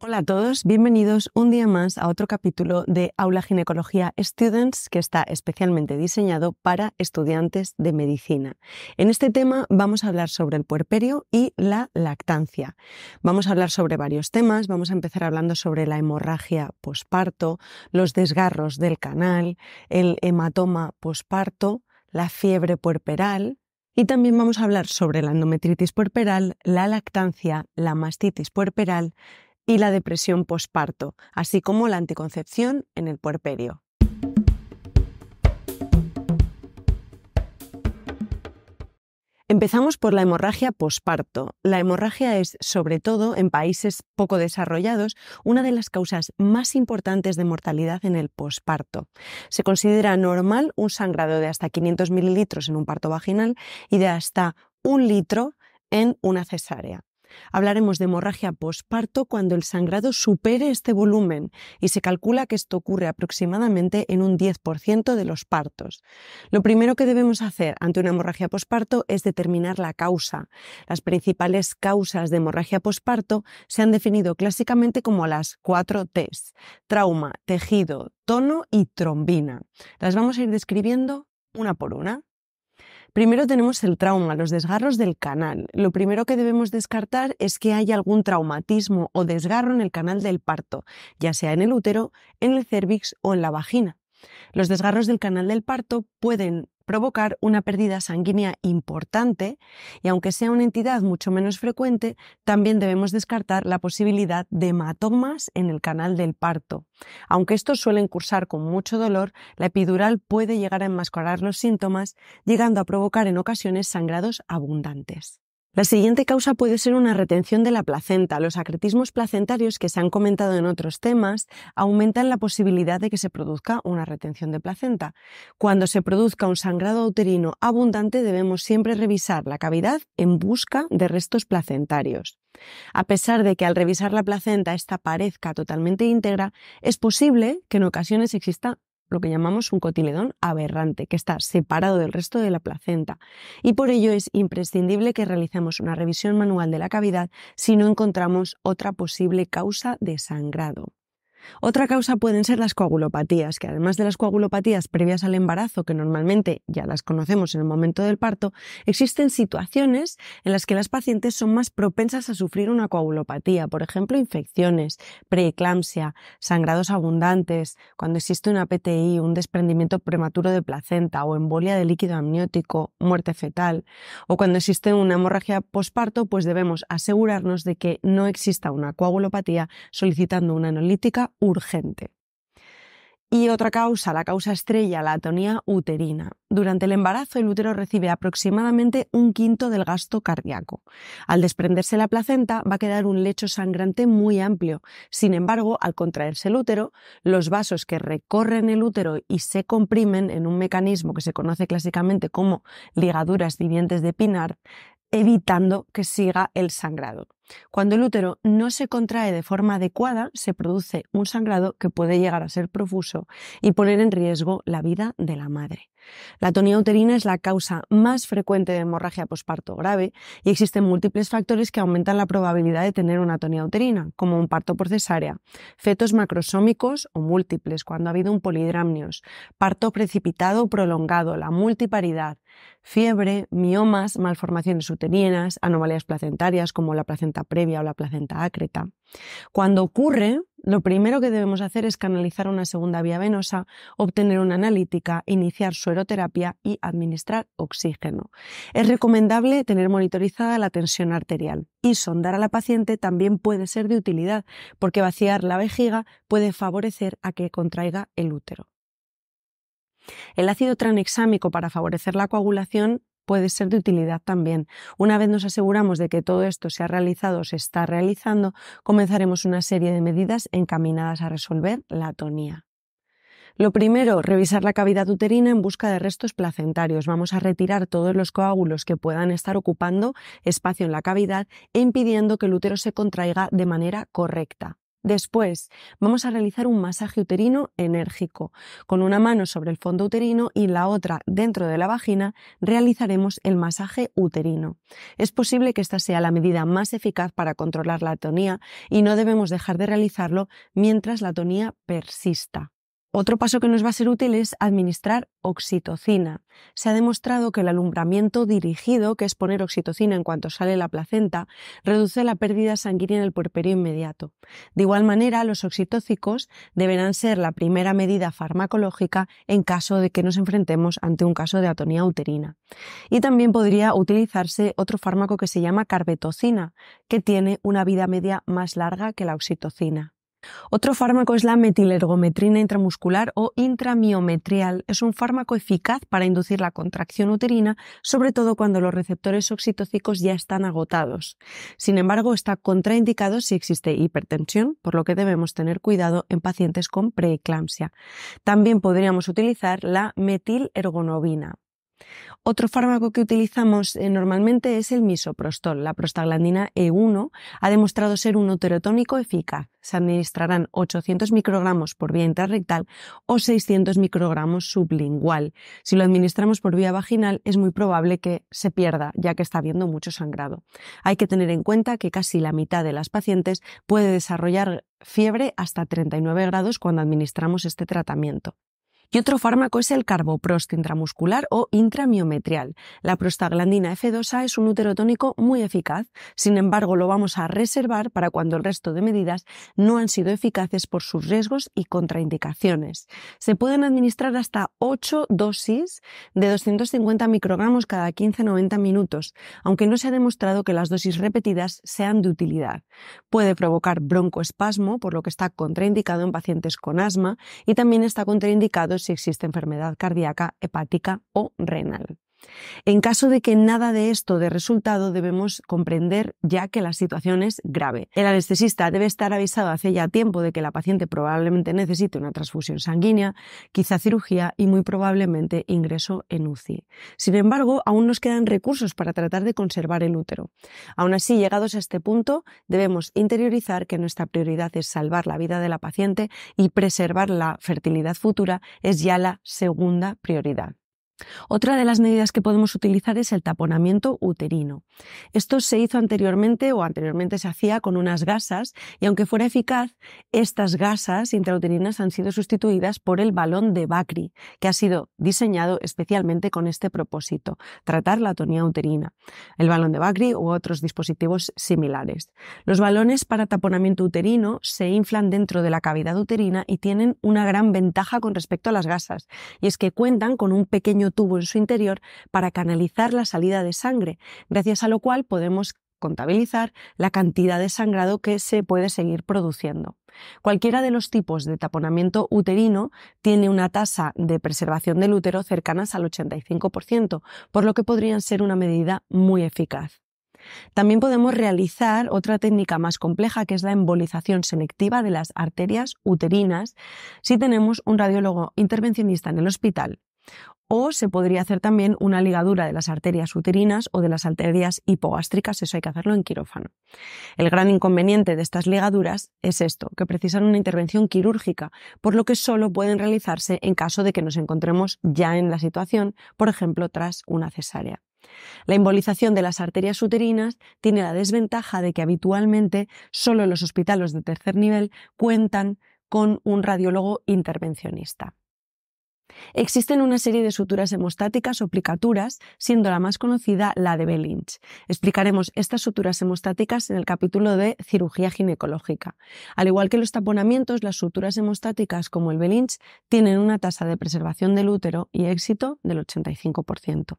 Hola a todos, bienvenidos un día más a otro capítulo de Aula Ginecología Students que está especialmente diseñado para estudiantes de medicina. En este tema vamos a hablar sobre el puerperio y la lactancia. Vamos a hablar sobre varios temas, vamos a empezar hablando sobre la hemorragia posparto, los desgarros del canal, el hematoma posparto, la fiebre puerperal. Y también vamos a hablar sobre la endometritis puerperal, la lactancia, la mastitis puerperal y la depresión posparto, así como la anticoncepción en el puerperio. Empezamos por la hemorragia posparto. La hemorragia es, sobre todo en países poco desarrollados, una de las causas más importantes de mortalidad en el posparto. Se considera normal un sangrado de hasta 500 mililitros en un parto vaginal y de hasta 1 litro en una cesárea. Hablaremos de hemorragia posparto cuando el sangrado supere este volumen y se calcula que esto ocurre aproximadamente en un 10% de los partos. Lo primero que debemos hacer ante una hemorragia posparto es determinar la causa. Las principales causas de hemorragia posparto se han definido clásicamente como las 4 T's: trauma, tejido, tono y trombina. Las vamos a ir describiendo una por una. Primero tenemos el trauma, los desgarros del canal. Lo primero que debemos descartar es que haya algún traumatismo o desgarro en el canal del parto, ya sea en el útero, en el cérvix o en la vagina. Los desgarros del canal del parto pueden provocar una pérdida sanguínea importante y, aunque sea una entidad mucho menos frecuente, también debemos descartar la posibilidad de hematomas en el canal del parto. Aunque estos suelen cursar con mucho dolor, la epidural puede llegar a enmascarar los síntomas, llegando a provocar en ocasiones sangrados abundantes. La siguiente causa puede ser una retención de la placenta. Los acretismos placentarios que se han comentado en otros temas aumentan la posibilidad de que se produzca una retención de placenta. Cuando se produzca un sangrado uterino abundante, debemos siempre revisar la cavidad en busca de restos placentarios. A pesar de que al revisar la placenta esta parezca totalmente íntegra, es posible que en ocasiones exista lo que llamamos un cotiledón aberrante, que está separado del resto de la placenta, y por ello es imprescindible que realicemos una revisión manual de la cavidad si no encontramos otra posible causa de sangrado. Otra causa pueden ser las coagulopatías, que además de las coagulopatías previas al embarazo, que normalmente ya las conocemos en el momento del parto, existen situaciones en las que las pacientes son más propensas a sufrir una coagulopatía, por ejemplo, infecciones, preeclampsia, sangrados abundantes, cuando existe una PTI, un desprendimiento prematuro de placenta o embolia de líquido amniótico, muerte fetal, o cuando existe una hemorragia posparto, pues debemos asegurarnos de que no exista una coagulopatía solicitando una analítica urgente. Y otra causa, la causa estrella, la atonía uterina. Durante el embarazo, el útero recibe aproximadamente 1/5 del gasto cardíaco. Al desprenderse la placenta, va a quedar un lecho sangrante muy amplio. Sin embargo, al contraerse el útero, los vasos que recorren el útero y se comprimen en un mecanismo que se conoce clásicamente como ligaduras vivientes de Pinard, evitando que siga el sangrado. Cuando el útero no se contrae de forma adecuada, se produce un sangrado que puede llegar a ser profuso y poner en riesgo la vida de la madre. La atonía uterina es la causa más frecuente de hemorragia posparto grave y existen múltiples factores que aumentan la probabilidad de tener una atonía uterina, como un parto por cesárea, fetos macrosómicos o múltiples cuando ha habido un polidramnios, parto precipitado o prolongado, la multiparidad, fiebre, miomas, malformaciones uterinas, anomalías placentarias como la placenta previa o la placenta ácreta. Cuando ocurre, lo primero que debemos hacer es canalizar una segunda vía venosa, obtener una analítica, iniciar sueroterapia y administrar oxígeno. Es recomendable tener monitorizada la tensión arterial y sondar a la paciente también puede ser de utilidad, porque vaciar la vejiga puede favorecer a que contraiga el útero. El ácido tranexámico para favorecer la coagulación puede ser de utilidad también. Una vez nos aseguramos de que todo esto se ha realizado o se está realizando, comenzaremos una serie de medidas encaminadas a resolver la atonía. Lo primero, revisar la cavidad uterina en busca de restos placentarios. Vamos a retirar todos los coágulos que puedan estar ocupando espacio en la cavidad, impidiendo que el útero se contraiga de manera correcta. Después, vamos a realizar un masaje uterino enérgico. Con una mano sobre el fondo uterino y la otra dentro de la vagina, realizaremos el masaje uterino. Es posible que esta sea la medida más eficaz para controlar la atonía y no debemos dejar de realizarlo mientras la atonía persista. Otro paso que nos va a ser útil es administrar oxitocina. Se ha demostrado que el alumbramiento dirigido, que es poner oxitocina en cuanto sale la placenta, reduce la pérdida sanguínea en el puerperio inmediato. De igual manera, los oxitóxicos deberán ser la primera medida farmacológica en caso de que nos enfrentemos ante un caso de atonía uterina. Y también podría utilizarse otro fármaco que se llama carbetocina, que tiene una vida media más larga que la oxitocina. Otro fármaco es la metilergometrina intramuscular o intramiometrial. Es un fármaco eficaz para inducir la contracción uterina, sobre todo cuando los receptores oxitóxicos ya están agotados. Sin embargo, está contraindicado si existe hipertensión, por lo que debemos tener cuidado en pacientes con preeclampsia. También podríamos utilizar la metilergonovina. Otro fármaco que utilizamos normalmente es el misoprostol. La prostaglandina E1 ha demostrado ser un uterotónico eficaz. Se administrarán 800 microgramos por vía intrarrectal o 600 microgramos sublingual. Si lo administramos por vía vaginal es muy probable que se pierda, ya que está habiendo mucho sangrado. Hay que tener en cuenta que casi la mitad de las pacientes puede desarrollar fiebre hasta 39 grados cuando administramos este tratamiento. Y otro fármaco es el carboprost intramuscular o intramiometrial. La prostaglandina F2A es un uterotónico muy eficaz, sin embargo lo vamos a reservar para cuando el resto de medidas no han sido eficaces por sus riesgos y contraindicaciones. Se pueden administrar hasta 8 dosis de 250 microgramos cada 15-90 minutos, aunque no se ha demostrado que las dosis repetidas sean de utilidad. Puede provocar broncoespasmo, por lo que está contraindicado en pacientes con asma, y también está contraindicado si existe enfermedad cardíaca, hepática o renal. En caso de que nada de esto dé resultado, debemos comprender ya que la situación es grave. El anestesista debe estar avisado hace ya tiempo de que la paciente probablemente necesite una transfusión sanguínea, quizá cirugía y muy probablemente ingreso en UCI. Sin embargo, aún nos quedan recursos para tratar de conservar el útero. Aún así, llegados a este punto, debemos interiorizar que nuestra prioridad es salvar la vida de la paciente y preservar la fertilidad futura es ya la segunda prioridad. Otra de las medidas que podemos utilizar es el taponamiento uterino. Esto se hizo anteriormente se hacía con unas gasas y aunque fuera eficaz, estas gasas intrauterinas han sido sustituidas por el balón de Bakri, que ha sido diseñado especialmente con este propósito, tratar la atonía uterina, el balón de Bakri u otros dispositivos similares. Los balones para taponamiento uterino se inflan dentro de la cavidad uterina y tienen una gran ventaja con respecto a las gasas, y es que cuentan con un pequeño tubo en su interior para canalizar la salida de sangre, gracias a lo cual podemos contabilizar la cantidad de sangrado que se puede seguir produciendo. Cualquiera de los tipos de taponamiento uterino tiene una tasa de preservación del útero cercanas al 85%, por lo que podrían ser una medida muy eficaz. También podemos realizar otra técnica más compleja que es la embolización selectiva de las arterias uterinas si tenemos un radiólogo intervencionista en el hospital. O se podría hacer también una ligadura de las arterias uterinas o de las arterias hipogástricas, eso hay que hacerlo en quirófano. El gran inconveniente de estas ligaduras es esto, que precisan una intervención quirúrgica, por lo que solo pueden realizarse en caso de que nos encontremos ya en la situación, por ejemplo, tras una cesárea. La embolización de las arterias uterinas tiene la desventaja de que habitualmente solo los hospitales de tercer nivel cuentan con un radiólogo intervencionista. Existen una serie de suturas hemostáticas o plicaturas, siendo la más conocida la de B-Lynch. Explicaremos estas suturas hemostáticas en el capítulo de cirugía ginecológica. Al igual que los taponamientos, las suturas hemostáticas como el B-Lynch tienen una tasa de preservación del útero y éxito del 85%.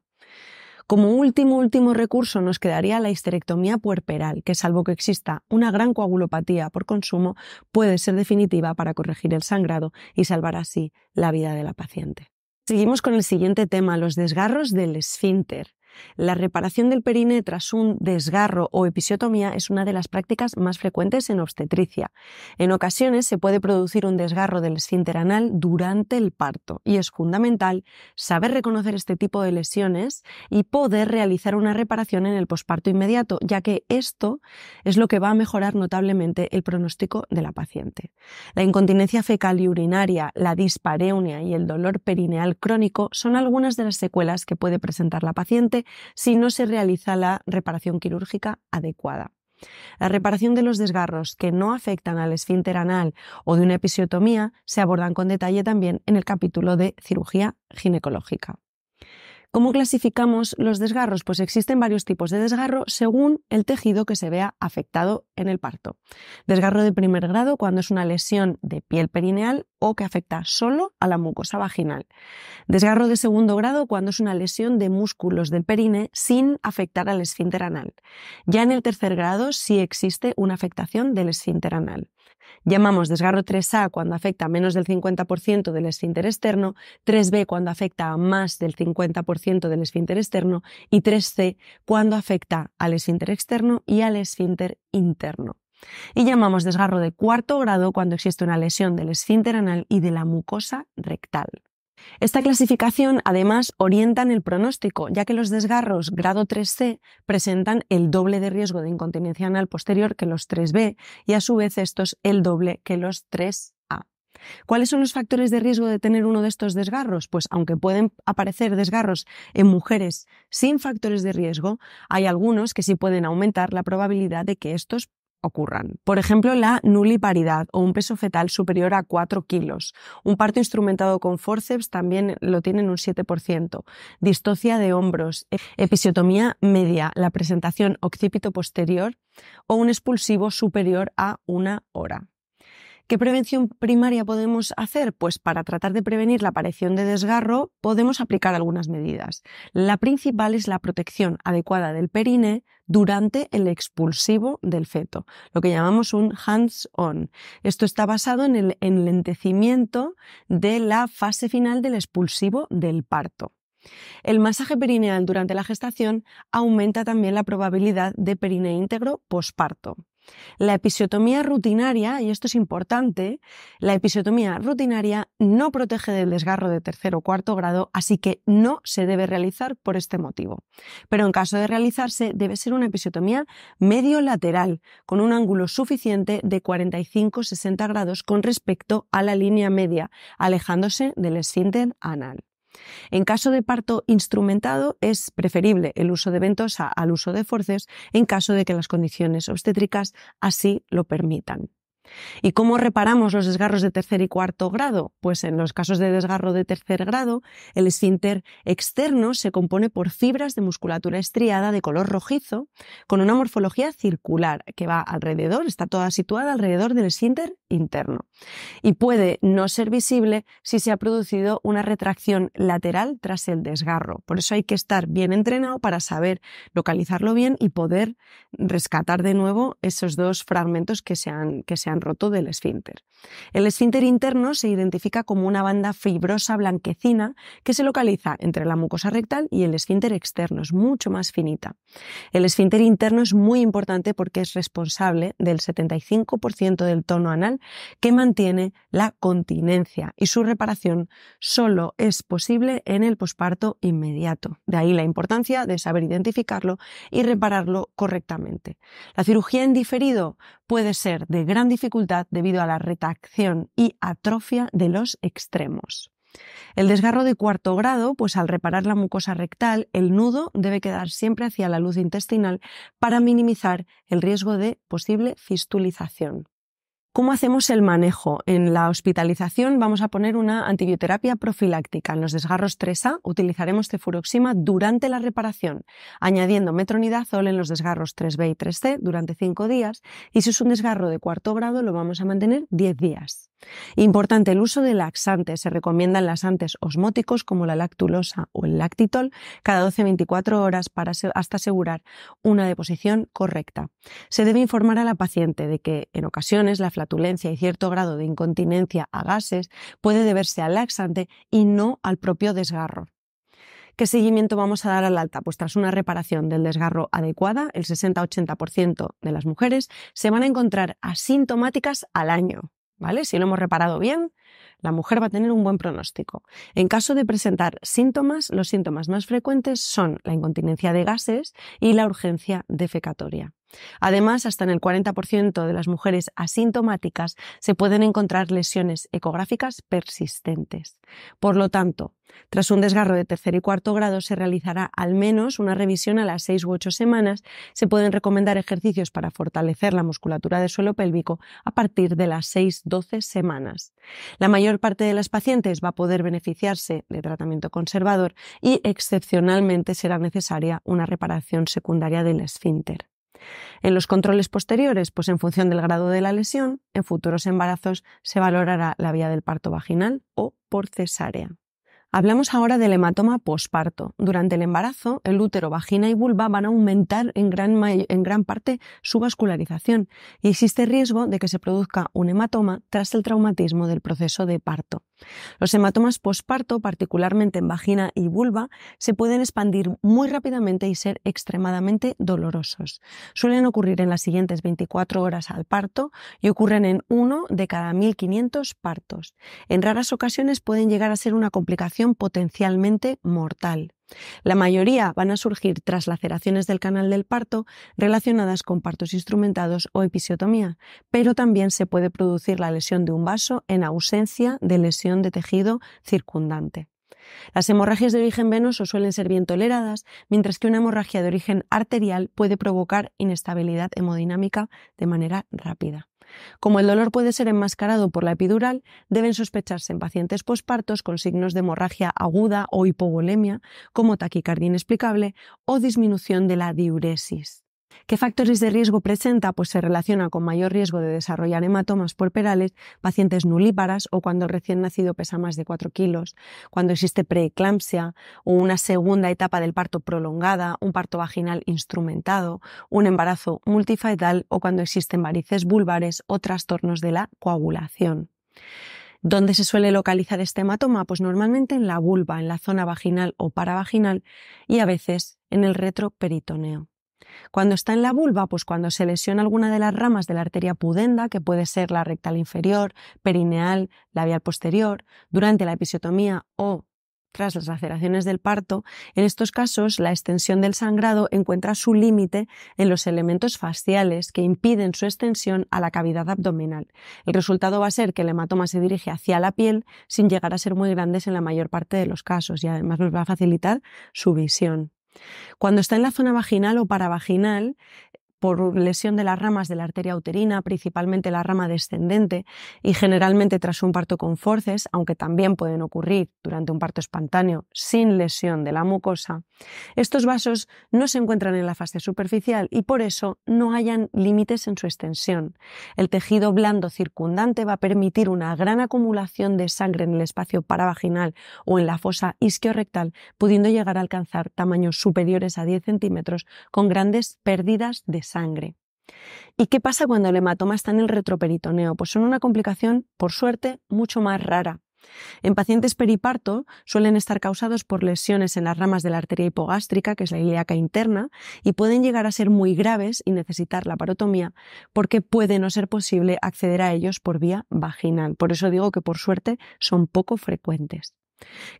Como último recurso nos quedaría la histerectomía puerperal, que salvo que exista una gran coagulopatía por consumo, puede ser definitiva para corregir el sangrado y salvar así la vida de la paciente. Seguimos con el siguiente tema, los desgarros del esfínter. La reparación del perine tras un desgarro o episiotomía es una de las prácticas más frecuentes en obstetricia. En ocasiones se puede producir un desgarro del esfínter anal durante el parto y es fundamental saber reconocer este tipo de lesiones y poder realizar una reparación en el posparto inmediato, ya que esto es lo que va a mejorar notablemente el pronóstico de la paciente. La incontinencia fecal y urinaria, la dispareunia y el dolor perineal crónico son algunas de las secuelas que puede presentar la paciente si no se realiza la reparación quirúrgica adecuada. La reparación de los desgarros que no afectan al esfínter anal o de una episiotomía se abordan con detalle también en el capítulo de cirugía ginecológica. ¿Cómo clasificamos los desgarros? Pues existen varios tipos de desgarro según el tejido que se vea afectado en el parto. Desgarro de primer grado cuando es una lesión de piel perineal o que afecta solo a la mucosa vaginal. Desgarro de segundo grado cuando es una lesión de músculos del perine sin afectar al esfínter anal. Ya en el tercer grado sí existe una afectación del esfínter anal. Llamamos desgarro 3A cuando afecta a menos del 50% del esfínter externo, 3B cuando afecta a más del 50% del esfínter externo y 3C cuando afecta al esfínter externo y al esfínter interno. Y llamamos desgarro de cuarto grado cuando existe una lesión del esfínter anal y de la mucosa rectal. Esta clasificación además orienta el pronóstico, ya que los desgarros grado 3C presentan el doble de riesgo de incontinencia anal posterior que los 3B y a su vez estos el doble que los 3A. ¿Cuáles son los factores de riesgo de tener uno de estos desgarros? Pues aunque pueden aparecer desgarros en mujeres sin factores de riesgo, hay algunos que sí pueden aumentar la probabilidad de que estos ocurran. Por ejemplo, la nuliparidad o un peso fetal superior a 4 kilos. Un parto instrumentado con forceps también lo tienen un 7%. Distocia de hombros, episiotomía media, la presentación occipito posterior o un expulsivo superior a 1 hora. ¿Qué prevención primaria podemos hacer? Pues para tratar de prevenir la aparición de desgarro podemos aplicar algunas medidas. La principal es la protección adecuada del perine durante el expulsivo del feto, lo que llamamos un hands-on. Esto está basado en el enlentecimiento de la fase final del expulsivo del parto. El masaje perineal durante la gestación aumenta también la probabilidad de perine íntegro posparto. La episiotomía rutinaria, y esto es importante, la episiotomía rutinaria no protege del desgarro de tercer o cuarto grado, así que no se debe realizar por este motivo. Pero en caso de realizarse, debe ser una episiotomía medio lateral, con un ángulo suficiente de 45-60 grados con respecto a la línea media, alejándose del esfínter anal. En caso de parto instrumentado es preferible el uso de ventosa al uso de forceps en caso de que las condiciones obstétricas así lo permitan. ¿Y cómo reparamos los desgarros de tercer y cuarto grado? Pues en los casos de desgarro de tercer grado, el esfínter externo se compone por fibras de musculatura estriada de color rojizo con una morfología circular que va alrededor, está toda situada alrededor del esfínter interno y puede no ser visible si se ha producido una retracción lateral tras el desgarro. Por eso hay que estar bien entrenado para saber localizarlo bien y poder rescatar de nuevo esos dos fragmentos que se han roto del esfínter. El esfínter interno se identifica como una banda fibrosa blanquecina que se localiza entre la mucosa rectal y el esfínter externo, es mucho más finita. El esfínter interno es muy importante porque es responsable del 75% del tono anal que mantiene la continencia y su reparación solo es posible en el posparto inmediato. De ahí la importancia de saber identificarlo y repararlo correctamente. La cirugía en diferido puede ser de gran dificultad debido a la retracción y atrofia de los extremos. El desgarro de cuarto grado, pues al reparar la mucosa rectal, el nudo debe quedar siempre hacia la luz intestinal para minimizar el riesgo de posible fistulización. ¿Cómo hacemos el manejo? En la hospitalización vamos a poner una antibioterapia profiláctica. En los desgarros 3A utilizaremos cefuroxima durante la reparación, añadiendo metronidazol en los desgarros 3B y 3C durante 5 días y si es un desgarro de cuarto grado lo vamos a mantener 10 días. Importante el uso de laxantes. Se recomiendan laxantes osmóticos como la lactulosa o el lactitol cada 12-24 horas hasta asegurar una deposición correcta. Se debe informar a la paciente de que en ocasiones la flatulencia y cierto grado de incontinencia a gases puede deberse al laxante y no al propio desgarro. ¿Qué seguimiento vamos a dar al alta? Pues tras una reparación del desgarro adecuada, el 60-80% de las mujeres se van a encontrar asintomáticas al año, ¿vale? Si lo hemos reparado bien, la mujer va a tener un buen pronóstico. En caso de presentar síntomas, los síntomas más frecuentes son la incontinencia de gases y la urgencia defecatoria. Además, hasta en el 40% de las mujeres asintomáticas se pueden encontrar lesiones ecográficas persistentes. Por lo tanto, tras un desgarro de tercer y cuarto grado se realizará al menos una revisión a las 6 u 8 semanas. Se pueden recomendar ejercicios para fortalecer la musculatura del suelo pélvico a partir de las 6-12 semanas. La mayor parte de las pacientes va a poder beneficiarse de tratamiento conservador y excepcionalmente será necesaria una reparación secundaria del esfínter. En los controles posteriores, pues en función del grado de la lesión, en futuros embarazos se valorará la vía del parto vaginal o por cesárea. Hablamos ahora del hematoma posparto. Durante el embarazo, el útero, vagina y vulva van a aumentar en gran parte su vascularización y existe riesgo de que se produzca un hematoma tras el traumatismo del proceso de parto. Los hematomas posparto, particularmente en vagina y vulva, se pueden expandir muy rápidamente y ser extremadamente dolorosos. Suelen ocurrir en las siguientes 24 horas al parto y ocurren en 1 de cada 1.500 partos. En raras ocasiones pueden llegar a ser una complicación potencialmente mortal. La mayoría van a surgir tras laceraciones del canal del parto relacionadas con partos instrumentados o episiotomía, pero también se puede producir la lesión de un vaso en ausencia de lesión de tejido circundante. Las hemorragias de origen venoso suelen ser bien toleradas, mientras que una hemorragia de origen arterial puede provocar inestabilidad hemodinámica de manera rápida. Como el dolor puede ser enmascarado por la epidural, deben sospecharse en pacientes pospartos con signos de hemorragia aguda o hipovolemia, como taquicardia inexplicable o disminución de la diuresis. ¿Qué factores de riesgo presenta? Pues se relaciona con mayor riesgo de desarrollar hematomas puerperales, pacientes nulíparas o cuando el recién nacido pesa más de 4 kilos, cuando existe preeclampsia o una segunda etapa del parto prolongada, un parto vaginal instrumentado, un embarazo multifetal o cuando existen varices vulvares o trastornos de la coagulación. ¿Dónde se suele localizar este hematoma? Pues normalmente en la vulva, en la zona vaginal o paravaginal y a veces en el retroperitoneo. Cuando está en la vulva, pues cuando se lesiona alguna de las ramas de la arteria pudenda, que puede ser la rectal inferior, perineal, labial posterior, durante la episiotomía o tras las laceraciones del parto, en estos casos la extensión del sangrado encuentra su límite en los elementos fasciales que impiden su extensión a la cavidad abdominal. El resultado va a ser que el hematoma se dirige hacia la piel sin llegar a ser muy grandes en la mayor parte de los casos y además nos va a facilitar su visión. Cuando está en la zona vaginal o paravaginal, por lesión de las ramas de la arteria uterina, principalmente la rama descendente y generalmente tras un parto con forces, aunque también pueden ocurrir durante un parto espontáneo sin lesión de la mucosa, estos vasos no se encuentran en la fascia superficial y por eso no hayan límites en su extensión. El tejido blando circundante va a permitir una gran acumulación de sangre en el espacio paravaginal o en la fosa isquiorrectal, pudiendo llegar a alcanzar tamaños superiores a 10 centímetros con grandes pérdidas de sangre. ¿Y qué pasa cuando el hematoma está en el retroperitoneo? Pues son una complicación, por suerte, mucho más rara. En pacientes periparto suelen estar causados por lesiones en las ramas de la arteria hipogástrica, que es la ilíaca interna, y pueden llegar a ser muy graves y necesitar la laparotomía porque puede no ser posible acceder a ellos por vía vaginal. Por eso digo que, por suerte, son poco frecuentes.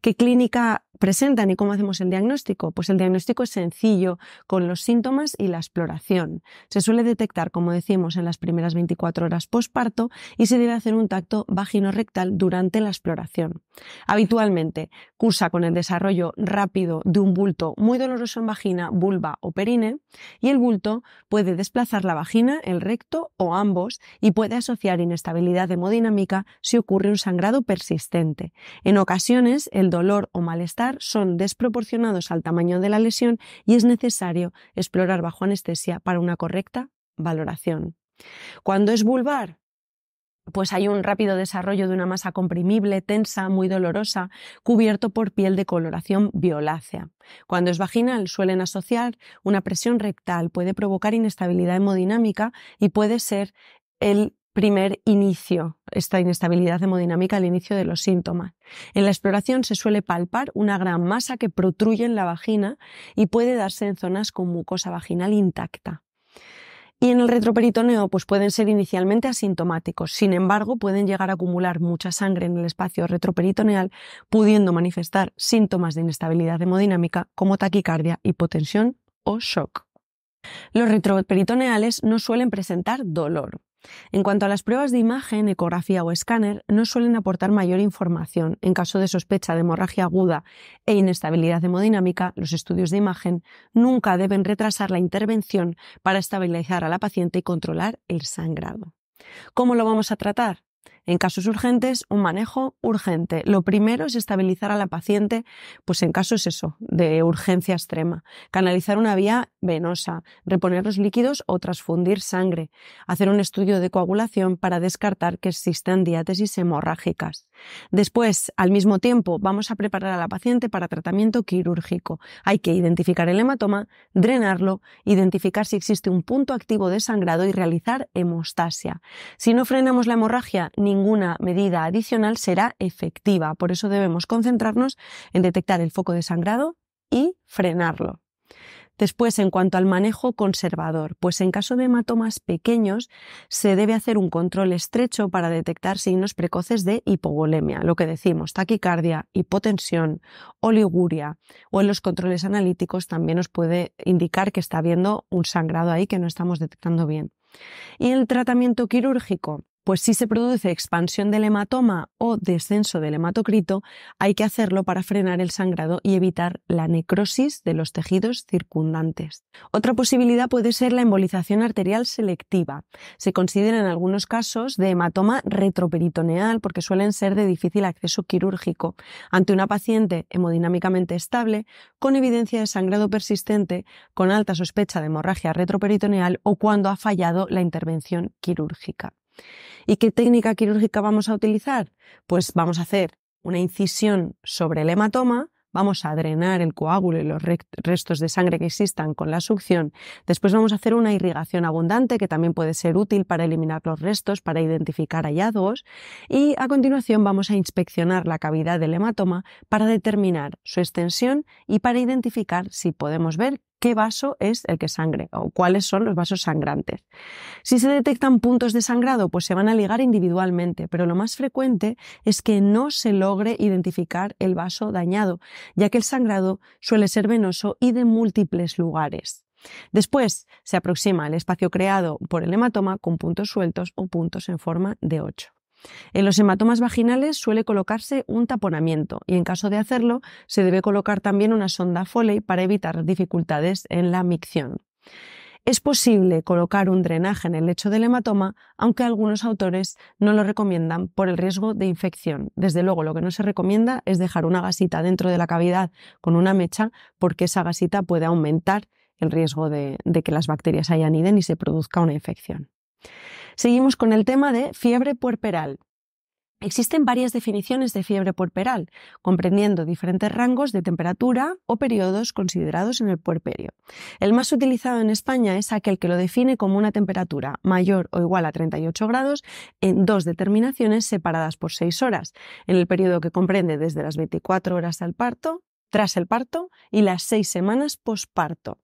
¿Qué clínica presentan y cómo hacemos el diagnóstico? Pues el diagnóstico es sencillo, con los síntomas y la exploración. Se suele detectar, como decimos, en las primeras 24 horas posparto y se debe hacer un tacto vaginorrectal durante la exploración. Habitualmente cursa con el desarrollo rápido de un bulto muy doloroso en vagina, vulva o perine y el bulto puede desplazar la vagina, el recto o ambos y puede asociar inestabilidad hemodinámica si ocurre un sangrado persistente. En ocasiones el dolor o malestar son desproporcionados al tamaño de la lesión y es necesario explorar bajo anestesia para una correcta valoración. ¿Cuándo es vulvar? Pues hay un rápido desarrollo de una masa comprimible, tensa, muy dolorosa, cubierto por piel de coloración violácea. Cuando es vaginal suelen asociar una presión rectal, puede provocar inestabilidad hemodinámica y puede ser el primer inicio, esta inestabilidad hemodinámica al inicio de los síntomas. En la exploración se suele palpar una gran masa que protruye en la vagina y puede darse en zonas con mucosa vaginal intacta. Y en el retroperitoneo pues pueden ser inicialmente asintomáticos, sin embargo pueden llegar a acumular mucha sangre en el espacio retroperitoneal, pudiendo manifestar síntomas de inestabilidad hemodinámica como taquicardia, hipotensión o shock. Los retroperitoneales no suelen presentar dolor. En cuanto a las pruebas de imagen, ecografía o escáner, no suelen aportar mayor información. En caso de sospecha de hemorragia aguda e inestabilidad hemodinámica, los estudios de imagen nunca deben retrasar la intervención para estabilizar a la paciente y controlar el sangrado. ¿Cómo lo vamos a tratar? En casos urgentes, un manejo urgente. Lo primero es estabilizar a la paciente, pues en casos de urgencia extrema. Canalizar una vía venosa, reponer los líquidos o transfundir sangre. Hacer un estudio de coagulación para descartar que existan diátesis hemorrágicas. Después, al mismo tiempo, vamos a preparar a la paciente para tratamiento quirúrgico. Hay que identificar el hematoma, drenarlo, identificar si existe un punto activo de sangrado y realizar hemostasia. Si no frenamos la hemorragia, ninguna medida adicional será efectiva. Por eso debemos concentrarnos en detectar el foco de sangrado y frenarlo. Después, en cuanto al manejo conservador, pues en caso de hematomas pequeños se debe hacer un control estrecho para detectar signos precoces de hipovolemia, lo que decimos taquicardia, hipotensión, oliguria, o en los controles analíticos también nos puede indicar que está habiendo un sangrado ahí que no estamos detectando bien. Y el tratamiento quirúrgico, pues si se produce expansión del hematoma o descenso del hematocrito, hay que hacerlo para frenar el sangrado y evitar la necrosis de los tejidos circundantes. Otra posibilidad puede ser la embolización arterial selectiva. Se considera en algunos casos de hematoma retroperitoneal porque suelen ser de difícil acceso quirúrgico ante una paciente hemodinámicamente estable con evidencia de sangrado persistente, con alta sospecha de hemorragia retroperitoneal o cuando ha fallado la intervención quirúrgica. ¿Y qué técnica quirúrgica vamos a utilizar? Pues vamos a hacer una incisión sobre el hematoma, vamos a drenar el coágulo y los restos de sangre que existan con la succión. Después vamos a hacer una irrigación abundante que también puede ser útil para eliminar los restos, para identificar hallazgos. Y a continuación vamos a inspeccionar la cavidad del hematoma para determinar su extensión y para identificar si podemos ver qué vaso es el que sangre o cuáles son los vasos sangrantes. Si se detectan puntos de sangrado, pues se van a ligar individualmente, pero lo más frecuente es que no se logre identificar el vaso dañado, ya que el sangrado suele ser venoso y de múltiples lugares. Después se aproxima el espacio creado por el hematoma con puntos sueltos o puntos en forma de 8. En los hematomas vaginales suele colocarse un taponamiento y en caso de hacerlo se debe colocar también una sonda Foley para evitar dificultades en la micción. Es posible colocar un drenaje en el lecho del hematoma, aunque algunos autores no lo recomiendan por el riesgo de infección. Desde luego, lo que no se recomienda es dejar una gasita dentro de la cavidad con una mecha porque esa gasita puede aumentar el riesgo de que las bacterias ahí aniden y se produzca una infección. Seguimos con el tema de fiebre puerperal. Existen varias definiciones de fiebre puerperal, comprendiendo diferentes rangos de temperatura o periodos considerados en el puerperio. El más utilizado en España es aquel que lo define como una temperatura mayor o igual a 38 grados en dos determinaciones separadas por 6 horas, en el periodo que comprende desde las 24 horas al parto, tras el parto y las 6 semanas posparto.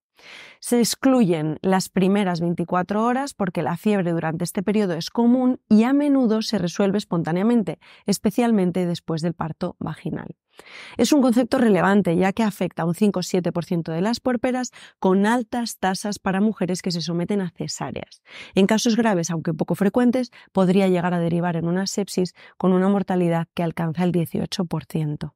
Se excluyen las primeras 24 horas porque la fiebre durante este periodo es común y a menudo se resuelve espontáneamente, especialmente después del parto vaginal. Es un concepto relevante ya que afecta a un 5-7% de las puerperas con altas tasas para mujeres que se someten a cesáreas. En casos graves, aunque poco frecuentes, podría llegar a derivar en una sepsis con una mortalidad que alcanza el 18%.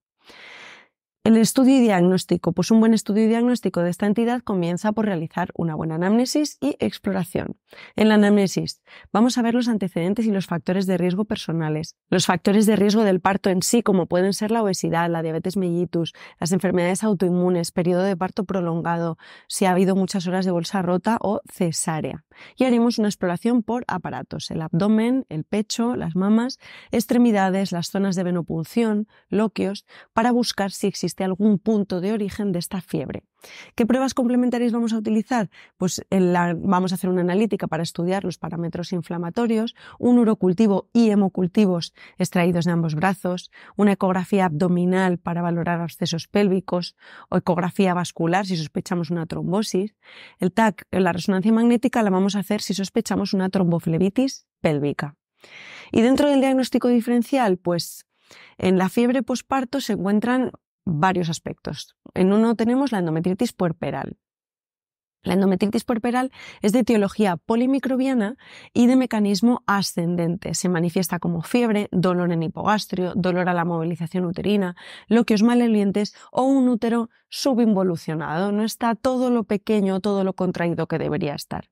El estudio y diagnóstico. Pues un buen estudio y diagnóstico de esta entidad comienza por realizar una buena anamnesis y exploración. En la anamnesis vamos a ver los antecedentes y los factores de riesgo personales, los factores de riesgo del parto en sí, como pueden ser la obesidad, la diabetes mellitus, las enfermedades autoinmunes, periodo de parto prolongado, si ha habido muchas horas de bolsa rota o cesárea. Y haremos una exploración por aparatos, el abdomen, el pecho, las mamas, extremidades, las zonas de venopunción, loquios, para buscar si existe existe algún punto de origen de esta fiebre. ¿Qué pruebas complementarias vamos a utilizar? Pues vamos a hacer una analítica para estudiar los parámetros inflamatorios, un urocultivo y hemocultivos extraídos de ambos brazos, una ecografía abdominal para valorar abscesos pélvicos o ecografía vascular si sospechamos una trombosis. El TAC, la resonancia magnética, la vamos a hacer si sospechamos una tromboflebitis pélvica. Y dentro del diagnóstico diferencial, pues en la fiebre posparto se encuentran varios aspectos. En uno tenemos la endometritis puerperal. La endometritis puerperal es de etiología polimicrobiana y de mecanismo ascendente. Se manifiesta como fiebre, dolor en hipogastrio, dolor a la movilización uterina, loquios malolientes o un útero subinvolucionado. No está todo lo pequeño, todo lo contraído que debería estar.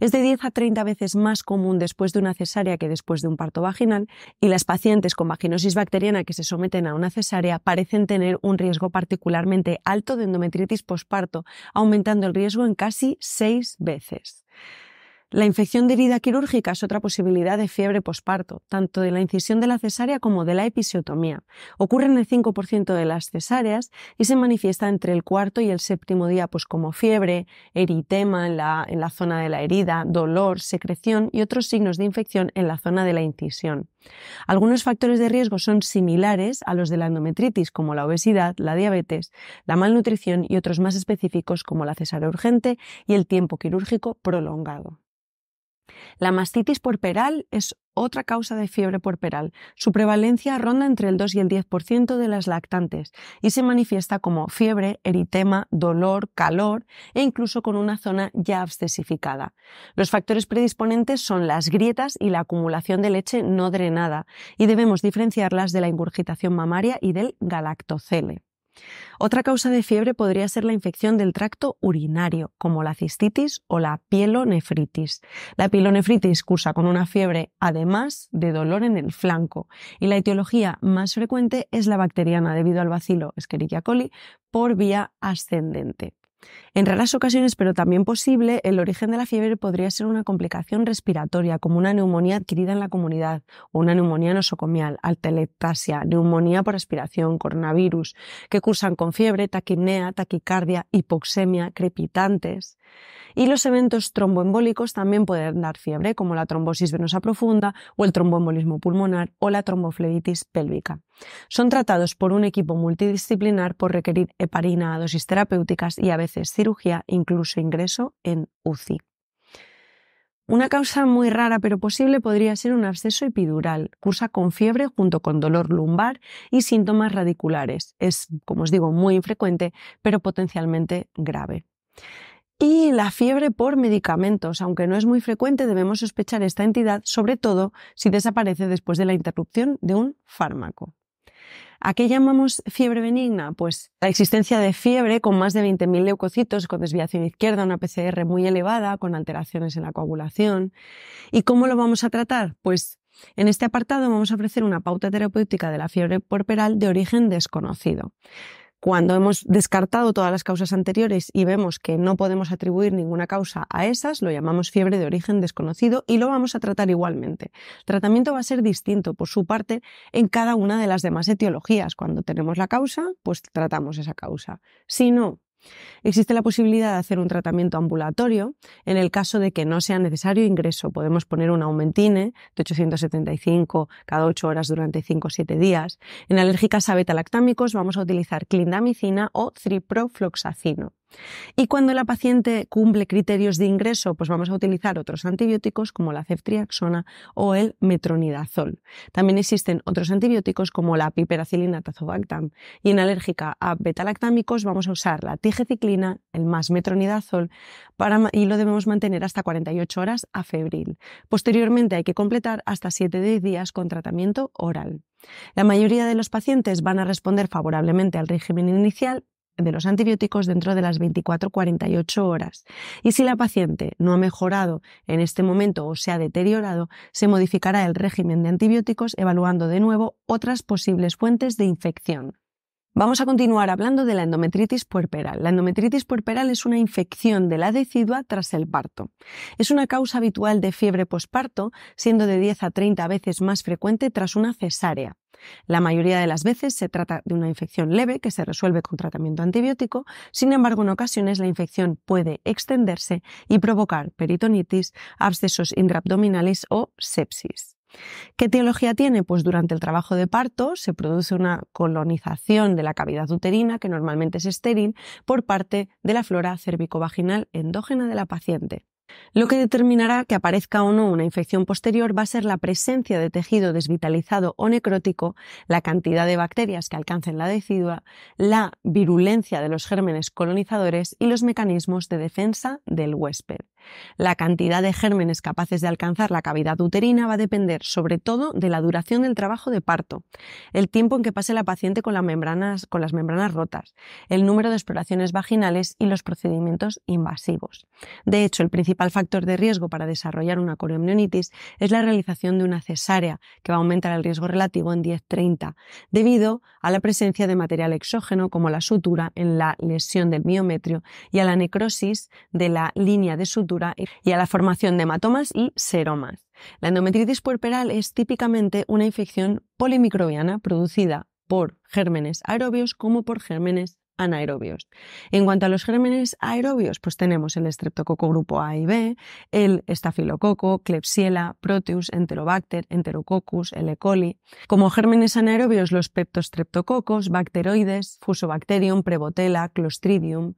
Es de 10 a 30 veces más común después de una cesárea que después de un parto vaginal, y las pacientes con vaginosis bacteriana que se someten a una cesárea parecen tener un riesgo particularmente alto de endometritis posparto, aumentando el riesgo en casi 6 veces. La infección de herida quirúrgica es otra posibilidad de fiebre posparto, tanto de la incisión de la cesárea como de la episiotomía. Ocurre en el 5% de las cesáreas y se manifiesta entre el cuarto y el séptimo día, pues como fiebre, eritema en la zona de la herida, dolor, secreción y otros signos de infección en la zona de la incisión. Algunos factores de riesgo son similares a los de la endometritis, como la obesidad, la diabetes, la malnutrición y otros más específicos como la cesárea urgente y el tiempo quirúrgico prolongado. La mastitis puerperal es otra causa de fiebre puerperal. Su prevalencia ronda entre el 2 y el 10% de las lactantes y se manifiesta como fiebre, eritema, dolor, calor e incluso con una zona ya abscesificada. Los factores predisponentes son las grietas y la acumulación de leche no drenada, y debemos diferenciarlas de la ingurgitación mamaria y del galactocele. Otra causa de fiebre podría ser la infección del tracto urinario, como la cistitis o la pielonefritis. La pielonefritis cursa con una fiebre, además de dolor en el flanco, y la etiología más frecuente es la bacteriana debido al bacilo Escherichia coli por vía ascendente. En raras ocasiones, pero también posible, el origen de la fiebre podría ser una complicación respiratoria, como una neumonía adquirida en la comunidad, o una neumonía nosocomial, atelectasia, neumonía por aspiración, coronavirus, que cursan con fiebre, taquipnea, taquicardia, hipoxemia, crepitantes. Y los eventos tromboembólicos también pueden dar fiebre, como la trombosis venosa profunda o el tromboembolismo pulmonar o la tromboflebitis pélvica. Son tratados por un equipo multidisciplinar por requerir heparina, dosis terapéuticas y a veces cirugía, incluso ingreso en UCI. Una causa muy rara pero posible podría ser un absceso epidural. Cursa con fiebre junto con dolor lumbar y síntomas radiculares. Es, como os digo, muy infrecuente pero potencialmente grave. Y la fiebre por medicamentos, aunque no es muy frecuente, debemos sospechar esta entidad, sobre todo si desaparece después de la interrupción de un fármaco. ¿A qué llamamos fiebre benigna? Pues la existencia de fiebre con más de 20.000 leucocitos, con desviación izquierda, una PCR muy elevada, con alteraciones en la coagulación. ¿Y cómo lo vamos a tratar? Pues en este apartado vamos a ofrecer una pauta terapéutica de la fiebre puerperal de origen desconocido. Cuando hemos descartado todas las causas anteriores y vemos que no podemos atribuir ninguna causa a esas, lo llamamos fiebre de origen desconocido y lo vamos a tratar igualmente. El tratamiento va a ser distinto por su parte en cada una de las demás etiologías. Cuando tenemos la causa, pues tratamos esa causa. Si no, existe la posibilidad de hacer un tratamiento ambulatorio. En el caso de que no sea necesario ingreso, podemos poner un aumentine de 875 cada 8 horas durante 5 o 7 días. En alérgicas a betalactámicos vamos a utilizar clindamicina o ciprofloxacino. Y cuando la paciente cumple criterios de ingreso, pues vamos a utilizar otros antibióticos como la ceftriaxona o el metronidazol. También existen otros antibióticos como la piperacilina tazobactam. Y en alérgica a betalactámicos vamos a usar la tigeciclina, el más metronidazol, y lo debemos mantener hasta 48 horas a febril. Posteriormente hay que completar hasta 7 días con tratamiento oral. La mayoría de los pacientes van a responder favorablemente al régimen inicial de los antibióticos dentro de las 24-48 horas. Y si la paciente no ha mejorado en este momento o se ha deteriorado, se modificará el régimen de antibióticos evaluando de nuevo otras posibles fuentes de infección. Vamos a continuar hablando de la endometritis puerperal. La endometritis puerperal es una infección de la decidua tras el parto. Es una causa habitual de fiebre posparto, siendo de 10 a 30 veces más frecuente tras una cesárea. La mayoría de las veces se trata de una infección leve que se resuelve con tratamiento antibiótico, sin embargo en ocasiones la infección puede extenderse y provocar peritonitis, abscesos intraabdominales o sepsis. ¿Qué etiología tiene? Pues durante el trabajo de parto se produce una colonización de la cavidad uterina, que normalmente es estéril, por parte de la flora cervicovaginal endógena de la paciente. Lo que determinará que aparezca o no una infección posterior va a ser la presencia de tejido desvitalizado o necrótico, la cantidad de bacterias que alcancen la decidua, la virulencia de los gérmenes colonizadores y los mecanismos de defensa del huésped. La cantidad de gérmenes capaces de alcanzar la cavidad uterina va a depender sobre todo de la duración del trabajo de parto, el tiempo en que pase la paciente con las membranas rotas, el número de exploraciones vaginales y los procedimientos invasivos. De hecho, el principal factor de riesgo para desarrollar una corioamnionitis es la realización de una cesárea, que va a aumentar el riesgo relativo en 10-30, debido a la presencia de material exógeno como la sutura en la lesión del miometrio y a la necrosis de la línea de sutura y a la formación de hematomas y seromas. La endometritis puerperal es típicamente una infección polimicrobiana producida por gérmenes aerobios como por gérmenes anaerobios. En cuanto a los gérmenes aerobios, pues tenemos el estreptococo grupo A y B, el estafilococo, Klebsiella, Proteus, Enterobacter, Enterococcus, el E. coli. Como gérmenes anaerobios, los peptostreptococos, Bacteroides, Fusobacterium, Prevotella, Clostridium.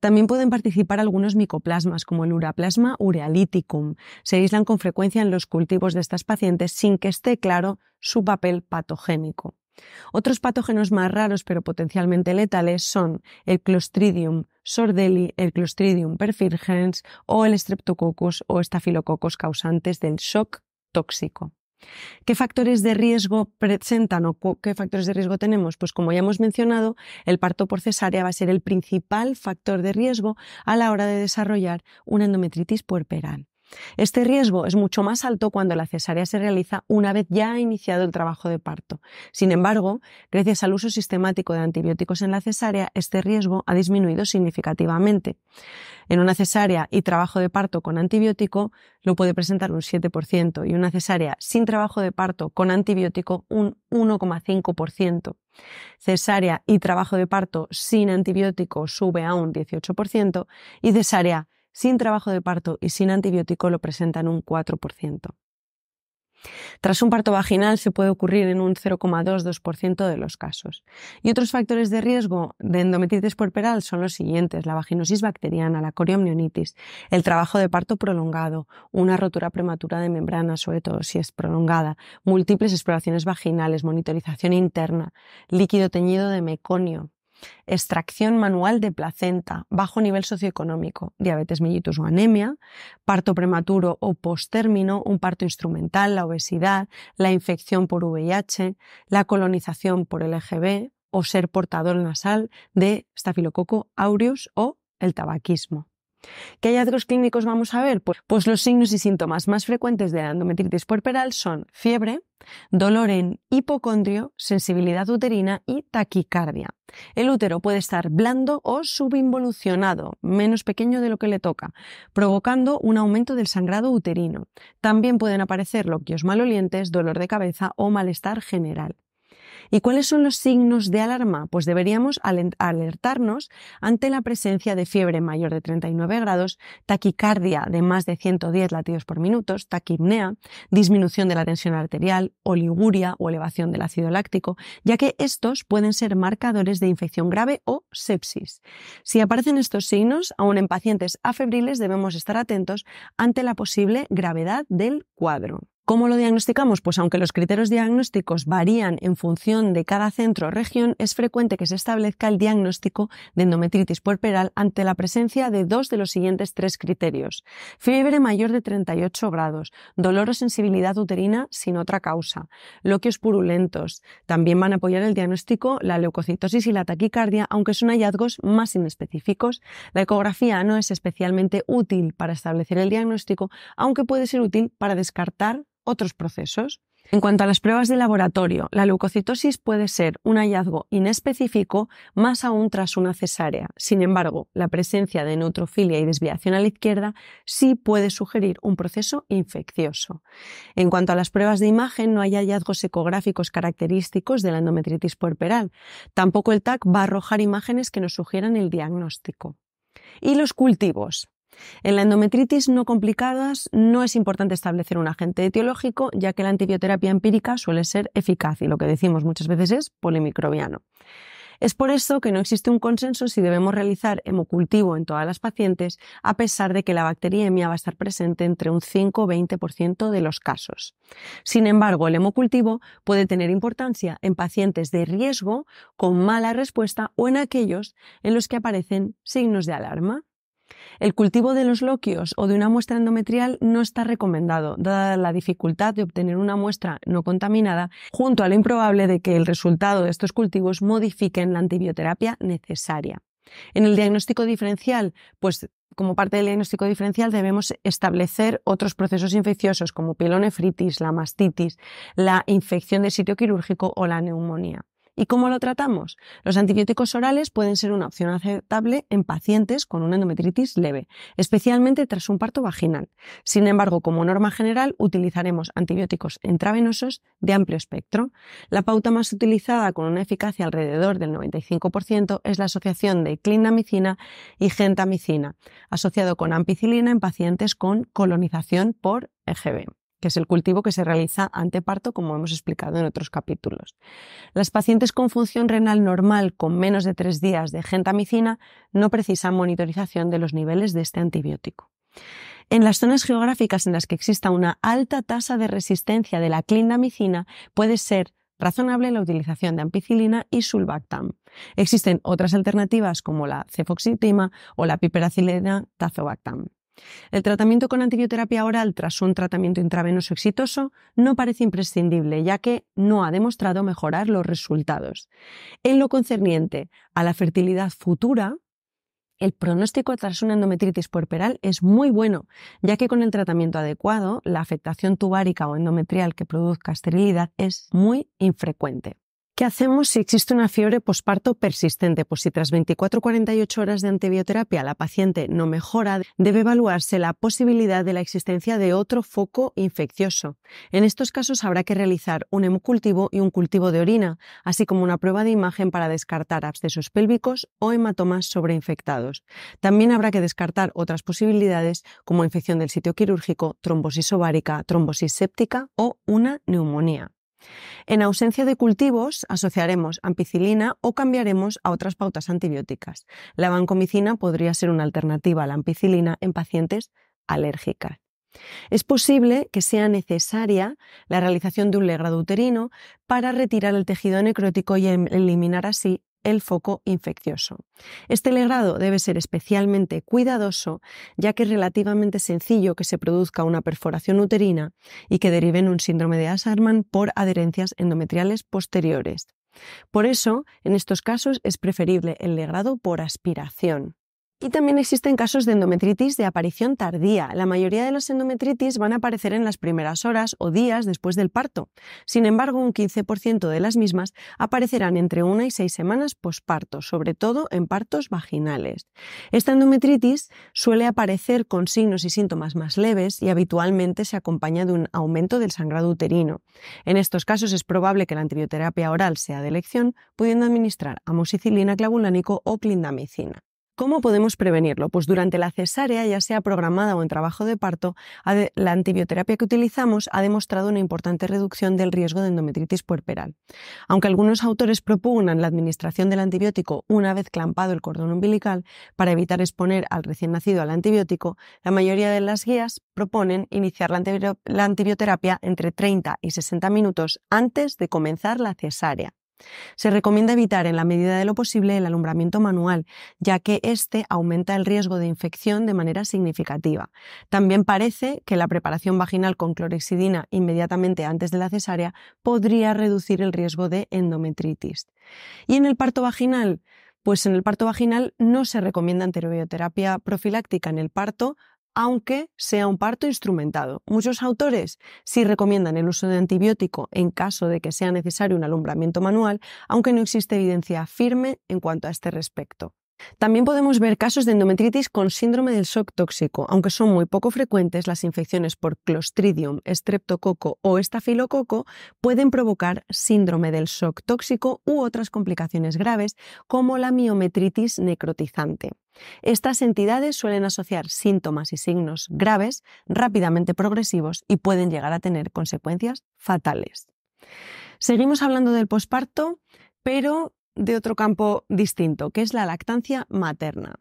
También pueden participar algunos micoplasmas, como el Uraplasma urealyticum. Se aíslan con frecuencia en los cultivos de estas pacientes sin que esté claro su papel patogénico. Otros patógenos más raros pero potencialmente letales son el Clostridium sordeli, el Clostridium perfringens o el Streptococcus o estafilococos causantes del shock tóxico. ¿Qué factores de riesgo presentan o qué factores de riesgo tenemos? Pues como ya hemos mencionado, el parto por cesárea va a ser el principal factor de riesgo a la hora de desarrollar una endometritis puerperal. Este riesgo es mucho más alto cuando la cesárea se realiza una vez ya ha iniciado el trabajo de parto. Sin embargo, gracias al uso sistemático de antibióticos en la cesárea, este riesgo ha disminuido significativamente. En una cesárea y trabajo de parto con antibiótico lo puede presentar un 7% y una cesárea sin trabajo de parto con antibiótico un 1,5%. Cesárea y trabajo de parto sin antibiótico sube a un 18% y cesárea sin trabajo de parto y sin antibiótico lo presentan un 4%. Tras un parto vaginal se puede ocurrir en un 0,2% de los casos. Y otros factores de riesgo de endometritis puerperal son los siguientes: la vaginosis bacteriana, la corioamnionitis, el trabajo de parto prolongado, una rotura prematura de membrana, sobre todo si es prolongada, múltiples exploraciones vaginales, monitorización interna, líquido teñido de meconio, extracción manual de placenta, bajo nivel socioeconómico, diabetes mellitus o anemia, parto prematuro o postérmino, un parto instrumental, la obesidad, la infección por VIH, la colonización por LGB o ser portador nasal de Staphylococcus aureus o el tabaquismo. ¿Qué hallazgos clínicos vamos a ver? Pues los signos y síntomas más frecuentes de la endometritis puerperal son fiebre, dolor en hipocondrio, sensibilidad uterina y taquicardia. El útero puede estar blando o subinvolucionado, menos pequeño de lo que le toca, provocando un aumento del sangrado uterino. También pueden aparecer loquios malolientes, dolor de cabeza o malestar general. ¿Y cuáles son los signos de alarma? Pues deberíamos alertarnos ante la presencia de fiebre mayor de 39 grados, taquicardia de más de 110 latidos por minuto, taquipnea, disminución de la tensión arterial, oliguria o elevación del ácido láctico, ya que estos pueden ser marcadores de infección grave o sepsis. Si aparecen estos signos, aún en pacientes afebriles debemos estar atentos ante la posible gravedad del cuadro. ¿Cómo lo diagnosticamos? Pues aunque los criterios diagnósticos varían en función de cada centro o región, es frecuente que se establezca el diagnóstico de endometritis puerperal ante la presencia de dos de los siguientes tres criterios: fiebre mayor de 38 grados, dolor o sensibilidad uterina sin otra causa, loquios purulentos. También van a apoyar el diagnóstico la leucocitosis y la taquicardia, aunque son hallazgos más inespecíficos. La ecografía no es especialmente útil para establecer el diagnóstico, aunque puede ser útil para descartar otros procesos. En cuanto a las pruebas de laboratorio, la leucocitosis puede ser un hallazgo inespecífico más aún tras una cesárea. Sin embargo, la presencia de neutrofilia y desviación a la izquierda sí puede sugerir un proceso infeccioso. En cuanto a las pruebas de imagen, no hay hallazgos ecográficos característicos de la endometritis puerperal. Tampoco el TAC va a arrojar imágenes que nos sugieran el diagnóstico. Y los cultivos. En la endometritis no complicadas no es importante establecer un agente etiológico, ya que la antibioterapia empírica suele ser eficaz y lo que decimos muchas veces es polimicrobiano. Es por eso que no existe un consenso si debemos realizar hemocultivo en todas las pacientes, a pesar de que la bacteriemia va a estar presente entre un 5 o 20% de los casos. Sin embargo, el hemocultivo puede tener importancia en pacientes de riesgo con mala respuesta o en aquellos en los que aparecen signos de alarma. El cultivo de los loquios o de una muestra endometrial no está recomendado, dada la dificultad de obtener una muestra no contaminada, junto a lo improbable de que el resultado de estos cultivos modifiquen la antibioterapia necesaria. En el diagnóstico diferencial, pues como parte del diagnóstico diferencial debemos establecer otros procesos infecciosos como pielonefritis, la mastitis, la infección de sitio quirúrgico o la neumonía. ¿Y cómo lo tratamos? Los antibióticos orales pueden ser una opción aceptable en pacientes con una endometritis leve, especialmente tras un parto vaginal. Sin embargo, como norma general, utilizaremos antibióticos intravenosos de amplio espectro. La pauta más utilizada, con una eficacia alrededor del 95%, es la asociación de clindamicina y gentamicina, asociado con ampicilina en pacientes con colonización por EGB, que es el cultivo que se realiza ante parto, como hemos explicado en otros capítulos. Las pacientes con función renal normal con menos de 3 días de gentamicina no precisan monitorización de los niveles de este antibiótico. En las zonas geográficas en las que exista una alta tasa de resistencia de la clindamicina puede ser razonable la utilización de ampicilina y sulbactam. Existen otras alternativas como la cefoxitima o la piperacilina tazobactam. El tratamiento con antibioterapia oral tras un tratamiento intravenoso exitoso no parece imprescindible, ya que no ha demostrado mejorar los resultados. En lo concerniente a la fertilidad futura, el pronóstico tras una endometritis puerperal es muy bueno, ya que con el tratamiento adecuado, la afectación tubárica o endometrial que produzca esterilidad es muy infrecuente. ¿Qué hacemos si existe una fiebre posparto persistente? Pues si tras 24 o 48 horas de antibioterapia la paciente no mejora, debe evaluarse la posibilidad de la existencia de otro foco infeccioso. En estos casos habrá que realizar un hemocultivo y un cultivo de orina, así como una prueba de imagen para descartar abscesos pélvicos o hematomas sobreinfectados. También habrá que descartar otras posibilidades como infección del sitio quirúrgico, trombosis ovárica, trombosis séptica o una neumonía. En ausencia de cultivos, asociaremos ampicilina o cambiaremos a otras pautas antibióticas. La vancomicina podría ser una alternativa a la ampicilina en pacientes alérgicas. Es posible que sea necesaria la realización de un legrado uterino para retirar el tejido necrótico y eliminar así el foco infeccioso. Este legrado debe ser especialmente cuidadoso, ya que es relativamente sencillo que se produzca una perforación uterina y que derive en un síndrome de Asherman por adherencias endometriales posteriores. Por eso, en estos casos es preferible el legrado por aspiración. Y también existen casos de endometritis de aparición tardía. La mayoría de las endometritis van a aparecer en las primeras horas o días después del parto. Sin embargo, un 15% de las mismas aparecerán entre 1 y 6 semanas posparto, sobre todo en partos vaginales. Esta endometritis suele aparecer con signos y síntomas más leves y habitualmente se acompaña de un aumento del sangrado uterino. En estos casos es probable que la antibioterapia oral sea de elección, pudiendo administrar amoxicilina, clavulánico o clindamicina. ¿Cómo podemos prevenirlo? Pues durante la cesárea, ya sea programada o en trabajo de parto, la antibioterapia que utilizamos ha demostrado una importante reducción del riesgo de endometritis puerperal. Aunque algunos autores propugnan la administración del antibiótico una vez clampado el cordón umbilical para evitar exponer al recién nacido al antibiótico, la mayoría de las guías proponen iniciar la antibioterapia entre 30 y 60 minutos antes de comenzar la cesárea. Se recomienda evitar en la medida de lo posible el alumbramiento manual, ya que este aumenta el riesgo de infección de manera significativa. También parece que la preparación vaginal con clorhexidina inmediatamente antes de la cesárea podría reducir el riesgo de endometritis. ¿Y en el parto vaginal? Pues en el parto vaginal no se recomienda antibioterapia profiláctica en el parto aunque sea un parto instrumentado. Muchos autores sí recomiendan el uso de antibiótico en caso de que sea necesario un alumbramiento manual, aunque no existe evidencia firme en cuanto a este respecto. También podemos ver casos de endometritis con síndrome del shock tóxico. Aunque son muy poco frecuentes, las infecciones por Clostridium, Streptococo o Estafilococo pueden provocar síndrome del shock tóxico u otras complicaciones graves como la miometritis necrotizante. Estas entidades suelen asociar síntomas y signos graves, rápidamente progresivos y pueden llegar a tener consecuencias fatales. Seguimos hablando del posparto, pero de otro campo distinto, que es la lactancia materna.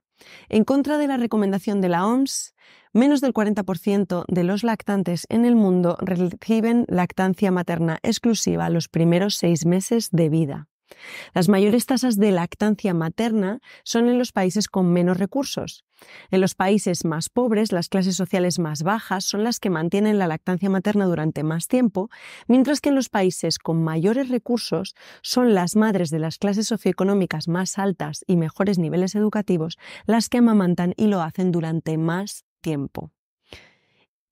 En contra de la recomendación de la OMS, menos del 40% de los lactantes en el mundo reciben lactancia materna exclusiva los primeros 6 meses de vida. Las mayores tasas de lactancia materna son en los países con menos recursos. En los países más pobres, las clases sociales más bajas son las que mantienen la lactancia materna durante más tiempo, mientras que en los países con mayores recursos son las madres de las clases socioeconómicas más altas y mejores niveles educativos las que amamantan y lo hacen durante más tiempo.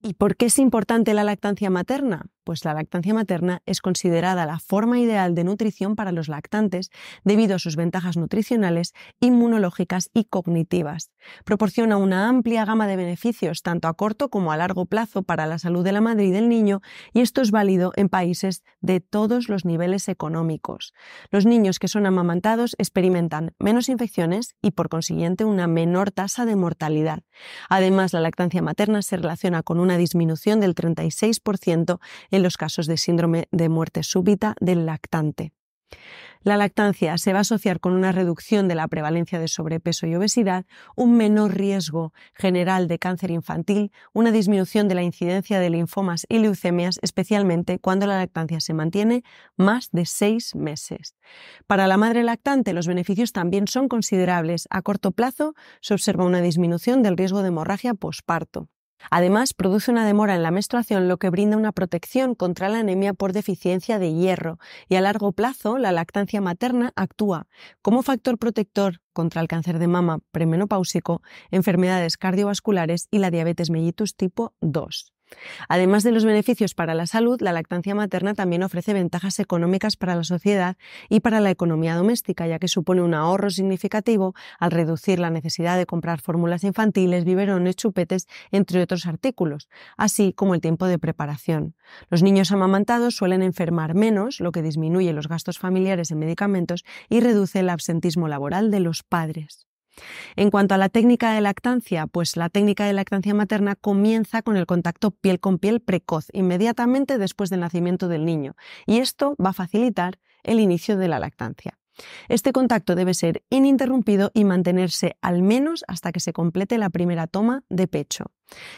¿Y por qué es importante la lactancia materna? Pues la lactancia materna es considerada la forma ideal de nutrición para los lactantes debido a sus ventajas nutricionales, inmunológicas y cognitivas. Proporciona una amplia gama de beneficios tanto a corto como a largo plazo para la salud de la madre y del niño, y esto es válido en países de todos los niveles económicos. Los niños que son amamantados experimentan menos infecciones y por consiguiente una menor tasa de mortalidad. Además, la lactancia materna se relaciona con una disminución del 36% en los casos de síndrome de muerte súbita del lactante. La lactancia se va a asociar con una reducción de la prevalencia de sobrepeso y obesidad, un menor riesgo general de cáncer infantil, una disminución de la incidencia de linfomas y leucemias, especialmente cuando la lactancia se mantiene más de 6 meses. Para la madre lactante, los beneficios también son considerables. A corto plazo se observa una disminución del riesgo de hemorragia posparto. Además, produce una demora en la menstruación, lo que brinda una protección contra la anemia por deficiencia de hierro, y a largo plazo la lactancia materna actúa como factor protector contra el cáncer de mama premenopáusico, enfermedades cardiovasculares y la diabetes mellitus tipo 2. Además de los beneficios para la salud, la lactancia materna también ofrece ventajas económicas para la sociedad y para la economía doméstica, ya que supone un ahorro significativo al reducir la necesidad de comprar fórmulas infantiles, biberones, chupetes, entre otros artículos, así como el tiempo de preparación. Los niños amamantados suelen enfermar menos, lo que disminuye los gastos familiares en medicamentos y reduce el absentismo laboral de los padres. En cuanto a la técnica de lactancia, pues la técnica de lactancia materna comienza con el contacto piel con piel precoz, inmediatamente después del nacimiento del niño, y esto va a facilitar el inicio de la lactancia. Este contacto debe ser ininterrumpido y mantenerse al menos hasta que se complete la primera toma de pecho.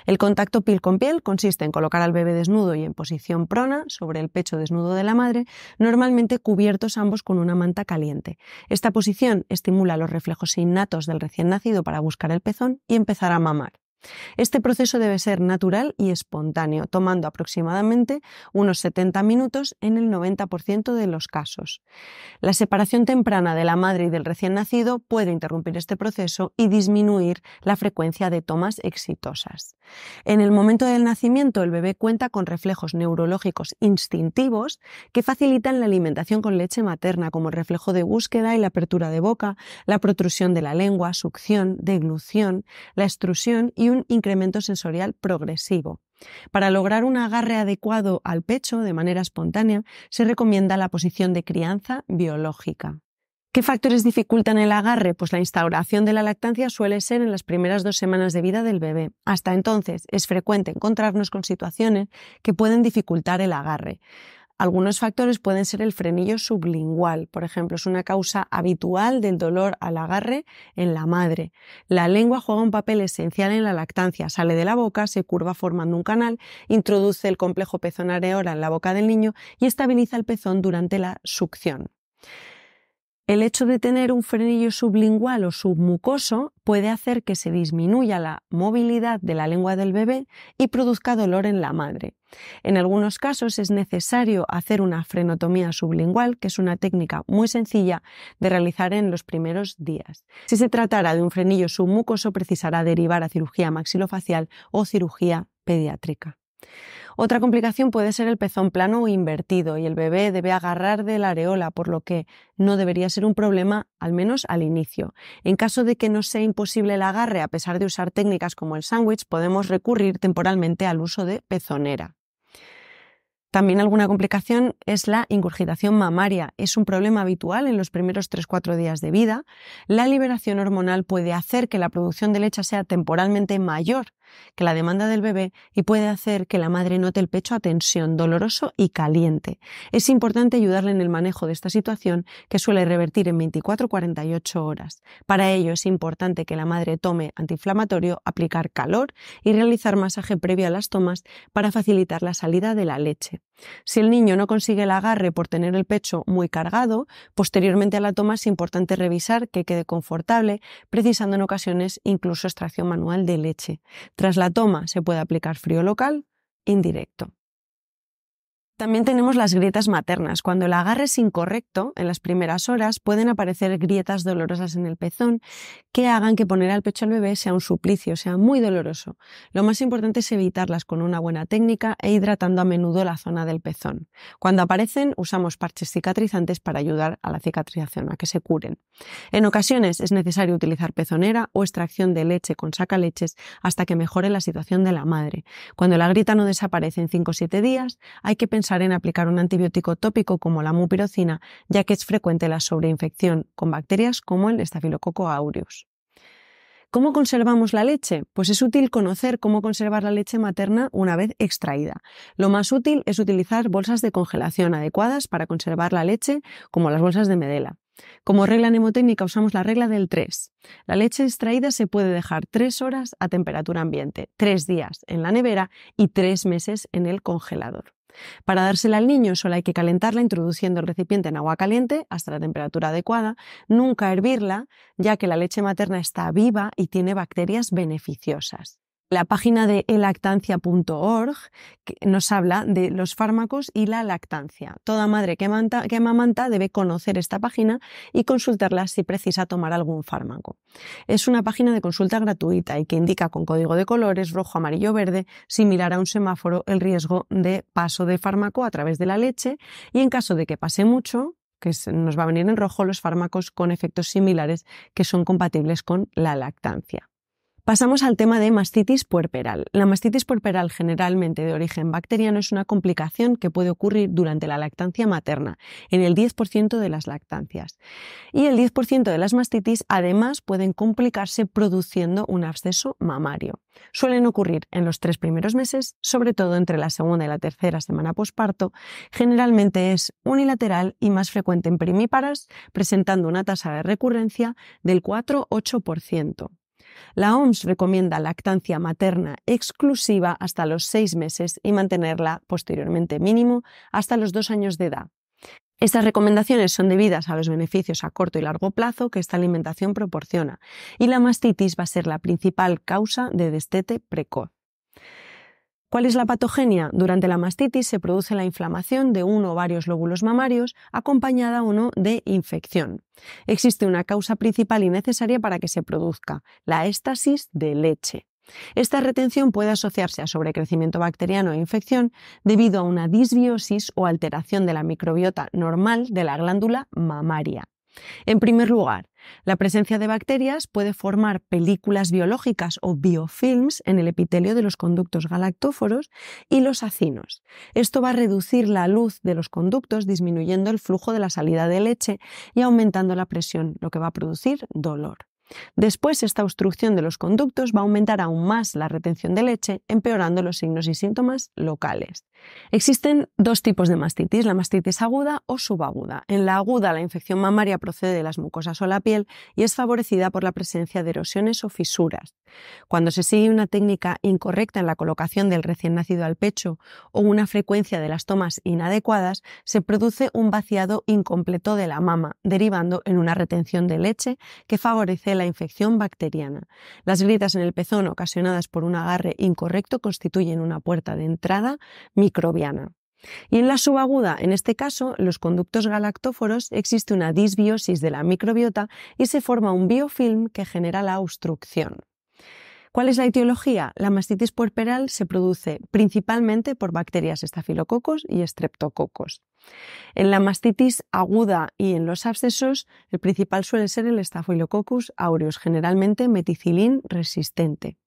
El contacto piel con piel consiste en colocar al bebé desnudo y en posición prona sobre el pecho desnudo de la madre, normalmente cubiertos ambos con una manta caliente. Esta posición estimula los reflejos innatos del recién nacido para buscar el pezón y empezar a mamar. Este proceso debe ser natural y espontáneo, tomando aproximadamente unos 70 minutos en el 90% de los casos. La separación temprana de la madre y del recién nacido puede interrumpir este proceso y disminuir la frecuencia de tomas exitosas. En el momento del nacimiento, el bebé cuenta con reflejos neurológicos instintivos que facilitan la alimentación con leche materna, como el reflejo de búsqueda y la apertura de boca, la protrusión de la lengua, succión, deglución, la extrusión y un incremento sensorial progresivo. Para lograr un agarre adecuado al pecho de manera espontánea, se recomienda la posición de crianza biológica. ¿Qué factores dificultan el agarre? Pues la instauración de la lactancia suele ser en las primeras 2 semanas de vida del bebé. Hasta entonces es frecuente encontrarnos con situaciones que pueden dificultar el agarre. Algunos factores pueden ser el frenillo sublingual, por ejemplo, es una causa habitual del dolor al agarre en la madre. La lengua juega un papel esencial en la lactancia, sale de la boca, se curva formando un canal, introduce el complejo pezón areola en la boca del niño y estabiliza el pezón durante la succión. El hecho de tener un frenillo sublingual o submucoso puede hacer que se disminuya la movilidad de la lengua del bebé y produzca dolor en la madre. En algunos casos es necesario hacer una frenotomía sublingual, que es una técnica muy sencilla de realizar en los primeros días. Si se tratara de un frenillo submucoso, precisará derivar a cirugía maxilofacial o cirugía pediátrica. Otra complicación puede ser el pezón plano o invertido, y el bebé debe agarrar de la areola, por lo que no debería ser un problema, al menos al inicio. En caso de que no sea imposible el agarre, a pesar de usar técnicas como el sándwich, podemos recurrir temporalmente al uso de pezonera. También alguna complicación es la ingurgitación mamaria. Es un problema habitual en los primeros 3-4 días de vida. La liberación hormonal puede hacer que la producción de leche sea temporalmente mayor que la demanda del bebé y puede hacer que la madre note el pecho a tensión, doloroso y caliente. Es importante ayudarle en el manejo de esta situación, que suele revertir en 24-48 horas. Para ello es importante que la madre tome antiinflamatorio, aplicar calor y realizar masaje previo a las tomas para facilitar la salida de la leche. Si el niño no consigue el agarre por tener el pecho muy cargado, posteriormente a la toma es importante revisar que quede confortable, precisando en ocasiones incluso extracción manual de leche. Tras la toma se puede aplicar frío local indirecto. También tenemos las grietas maternas. Cuando el agarre es incorrecto, en las primeras horas pueden aparecer grietas dolorosas en el pezón que hagan que poner al pecho al bebé sea un suplicio, sea muy doloroso. Lo más importante es evitarlas con una buena técnica e hidratando a menudo la zona del pezón. Cuando aparecen, usamos parches cicatrizantes para ayudar a la cicatrización, a que se curen. En ocasiones es necesario utilizar pezonera o extracción de leche con sacaleches hasta que mejore la situación de la madre. Cuando la grieta no desaparece en 5 o 7 días, hay que pensar en aplicar un antibiótico tópico como la mupirocina, ya que es frecuente la sobreinfección con bacterias como el estafilococo aureus. ¿Cómo conservamos la leche? Pues es útil conocer cómo conservar la leche materna una vez extraída. Lo más útil es utilizar bolsas de congelación adecuadas para conservar la leche, como las bolsas de Medela. Como regla mnemotécnica usamos la regla del 3. La leche extraída se puede dejar 3 horas a temperatura ambiente, 3 días en la nevera y 3 meses en el congelador. Para dársela al niño solo hay que calentarla introduciendo el recipiente en agua caliente hasta la temperatura adecuada, nunca hervirla, ya que la leche materna está viva y tiene bacterias beneficiosas. La página de elactancia.org nos habla de los fármacos y la lactancia. Toda madre que amamanta debe conocer esta página y consultarla si precisa tomar algún fármaco. Es una página de consulta gratuita y que indica con código de colores rojo, amarillo, verde, similar a un semáforo, el riesgo de paso de fármaco a través de la leche y en caso de que pase mucho, que nos va a venir en rojo, los fármacos con efectos similares que son compatibles con la lactancia. Pasamos al tema de mastitis puerperal. La mastitis puerperal, generalmente de origen bacteriano, es una complicación que puede ocurrir durante la lactancia materna, en el 10% de las lactancias. Y el 10% de las mastitis, además, pueden complicarse produciendo un absceso mamario. Suelen ocurrir en los 3 primeros meses, sobre todo entre la segunda y la tercera semana posparto. Generalmente es unilateral y más frecuente en primíparas, presentando una tasa de recurrencia del 4-8%. La OMS recomienda lactancia materna exclusiva hasta los 6 meses y mantenerla posteriormente mínimo hasta los 2 años de edad. Estas recomendaciones son debidas a los beneficios a corto y largo plazo que esta alimentación proporciona y la mastitis va a ser la principal causa de destete precoz. ¿Cuál es la patogenia? Durante la mastitis se produce la inflamación de uno o varios lóbulos mamarios acompañada o no de infección. Existe una causa principal y necesaria para que se produzca, la éstasis de leche. Esta retención puede asociarse a sobrecrecimiento bacteriano e infección debido a una disbiosis o alteración de la microbiota normal de la glándula mamaria. En primer lugar, la presencia de bacterias puede formar películas biológicas o biofilms en el epitelio de los conductos galactóforos y los acinos. Esto va a reducir la luz de los conductos, disminuyendo el flujo de la salida de leche y aumentando la presión, lo que va a producir dolor. Después, esta obstrucción de los conductos va a aumentar aún más la retención de leche, empeorando los signos y síntomas locales. Existen dos tipos de mastitis, la mastitis aguda o subaguda. En la aguda, la infección mamaria procede de las mucosas o la piel y es favorecida por la presencia de erosiones o fisuras. Cuando se sigue una técnica incorrecta en la colocación del recién nacido al pecho o una frecuencia de las tomas inadecuadas, se produce un vaciado incompleto de la mama, derivando en una retención de leche que favorece la infección bacteriana. Las grietas en el pezón ocasionadas por un agarre incorrecto constituyen una puerta de entrada microbiana. Y en la subaguda, en este caso, los conductos galactóforos, existe una disbiosis de la microbiota y se forma un biofilm que genera la obstrucción. ¿Cuál es la etiología? La mastitis puerperal se produce principalmente por bacterias estafilococos y estreptococos. En la mastitis aguda y en los abscesos, el principal suele ser el Staphylococcus aureus, generalmente meticilín resistente.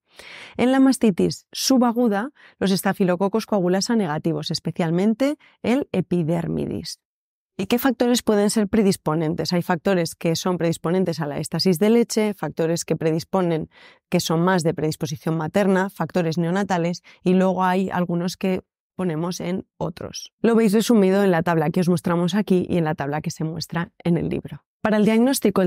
En la mastitis subaguda, los estafilococos coagulasa negativos, especialmente el epidermidis. ¿Y qué factores pueden ser predisponentes? Hay factores que son predisponentes a la éstasis de leche, factores que predisponen que son más de predisposición materna, factores neonatales y luego hay algunos que ponemos en otros. Lo veis resumido en la tabla que os mostramos aquí y en la tabla que se muestra en el libro. Para el diagnóstico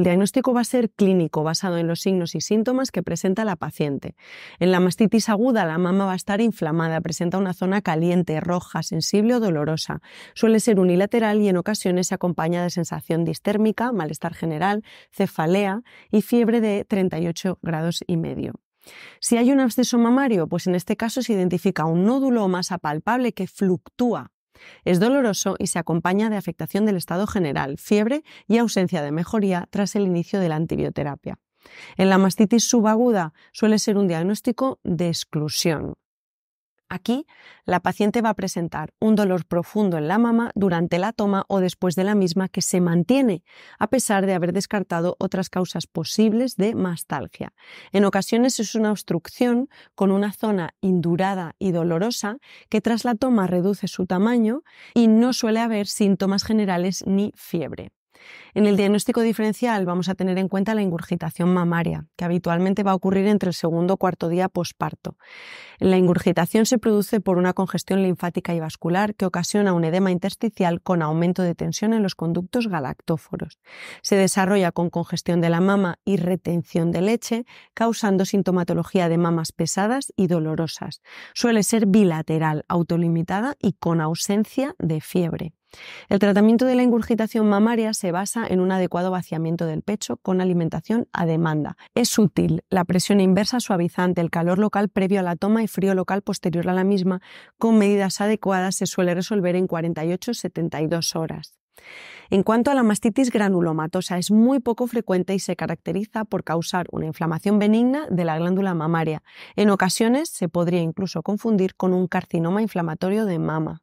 va a ser clínico, basado en los signos y síntomas que presenta la paciente. En la mastitis aguda, la mama va a estar inflamada, presenta una zona caliente, roja, sensible o dolorosa. Suele ser unilateral y en ocasiones se acompaña de sensación distérmica, malestar general, cefalea y fiebre de 38,5 grados. Si hay un absceso mamario, pues en este caso se identifica un nódulo o masa palpable que fluctúa. Es doloroso y se acompaña de afectación del estado general, fiebre y ausencia de mejoría tras el inicio de la antibioterapia. En la mastitis subaguda suele ser un diagnóstico de exclusión. Aquí, la paciente va a presentar un dolor profundo en la mama durante la toma o después de la misma que se mantiene, a pesar de haber descartado otras causas posibles de mastalgia. En ocasiones es una obstrucción con una zona indurada y dolorosa que tras la toma reduce su tamaño y no suele haber síntomas generales ni fiebre. En el diagnóstico diferencial vamos a tener en cuenta la ingurgitación mamaria, que habitualmente va a ocurrir entre el segundo o cuarto día posparto. La ingurgitación se produce por una congestión linfática y vascular que ocasiona un edema intersticial con aumento de tensión en los conductos galactóforos. Se desarrolla con congestión de la mama y retención de leche, causando sintomatología de mamas pesadas y dolorosas. Suele ser bilateral, autolimitada y con ausencia de fiebre. El tratamiento de la ingurgitación mamaria se basa en un adecuado vaciamiento del pecho con alimentación a demanda. Es útil la presión inversa suavizante, el calor local previo a la toma y frío local posterior a la misma. Con medidas adecuadas se suele resolver en 48-72 horas. En cuanto a la mastitis granulomatosa, es muy poco frecuente y se caracteriza por causar una inflamación benigna de la glándula mamaria. En ocasiones se podría incluso confundir con un carcinoma inflamatorio de mama.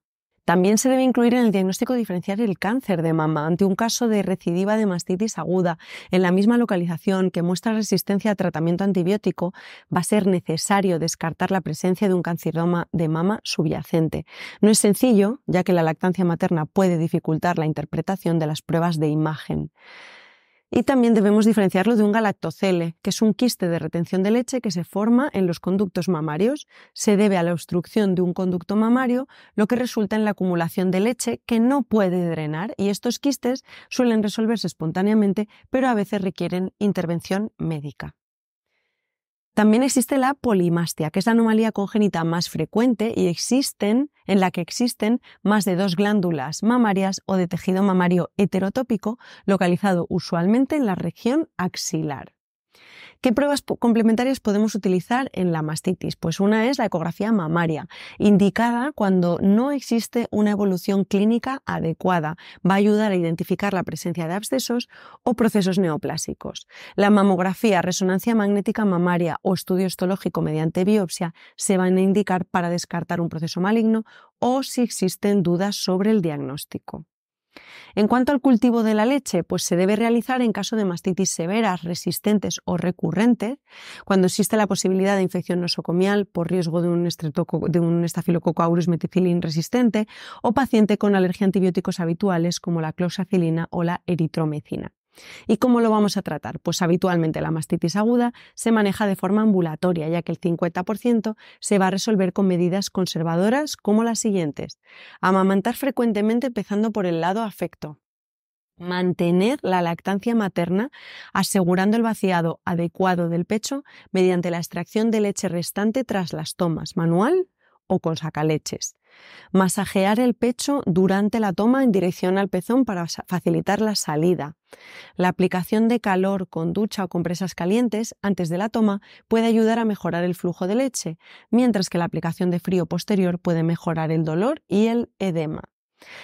También se debe incluir en el diagnóstico diferencial el cáncer de mama ante un caso de recidiva de mastitis aguda en la misma localización que muestra resistencia a tratamiento antibiótico. Va a ser necesario descartar la presencia de un carcinoma de mama subyacente. No es sencillo, ya que la lactancia materna puede dificultar la interpretación de las pruebas de imagen. Y también debemos diferenciarlo de un galactocele, que es un quiste de retención de leche que se forma en los conductos mamarios. Se debe a la obstrucción de un conducto mamario, lo que resulta en la acumulación de leche que no puede drenar, y estos quistes suelen resolverse espontáneamente, pero a veces requieren intervención médica. También existe la polimastia, que es la anomalía congénita más frecuente y en la que existen más de dos glándulas mamarias o de tejido mamario heterotópico, localizado usualmente en la región axilar. ¿Qué pruebas complementarias podemos utilizar en la mastitis? Pues una es la ecografía mamaria, indicada cuando no existe una evolución clínica adecuada. Va a ayudar a identificar la presencia de abscesos o procesos neoplásicos. La mamografía, resonancia magnética mamaria o estudio histológico mediante biopsia se van a indicar para descartar un proceso maligno o si existen dudas sobre el diagnóstico. En cuanto al cultivo de la leche, pues se debe realizar en caso de mastitis severas, resistentes o recurrentes, cuando existe la posibilidad de infección nosocomial por riesgo de un estafilococo aureus meticilin resistente o paciente con alergia a antibióticos habituales como la cloxacilina o la eritromecina. ¿Y cómo lo vamos a tratar? Pues habitualmente la mastitis aguda se maneja de forma ambulatoria, ya que el 50% se va a resolver con medidas conservadoras como las siguientes. Amamantar frecuentemente empezando por el lado afecto. Mantener la lactancia materna asegurando el vaciado adecuado del pecho mediante la extracción de leche restante tras las tomas, manual o con sacaleches. Masajear el pecho durante la toma en dirección al pezón para facilitar la salida. La aplicación de calor con ducha o compresas calientes antes de la toma puede ayudar a mejorar el flujo de leche, mientras que la aplicación de frío posterior puede mejorar el dolor y el edema.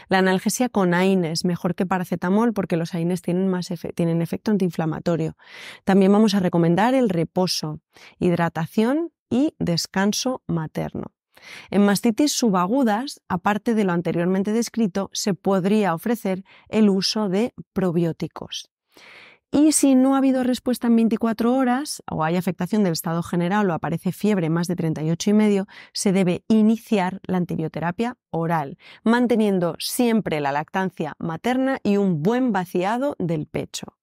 La analgesia con AINES, mejor que paracetamol porque los AINES tienen efecto antiinflamatorio. También vamos a recomendar el reposo, hidratación y descanso materno. En mastitis subagudas, aparte de lo anteriormente descrito, se podría ofrecer el uso de probióticos. Y si no ha habido respuesta en 24 horas o hay afectación del estado general o aparece fiebre más de 38,5, se debe iniciar la antibioterapia oral, manteniendo siempre la lactancia materna y un buen vaciado del pecho.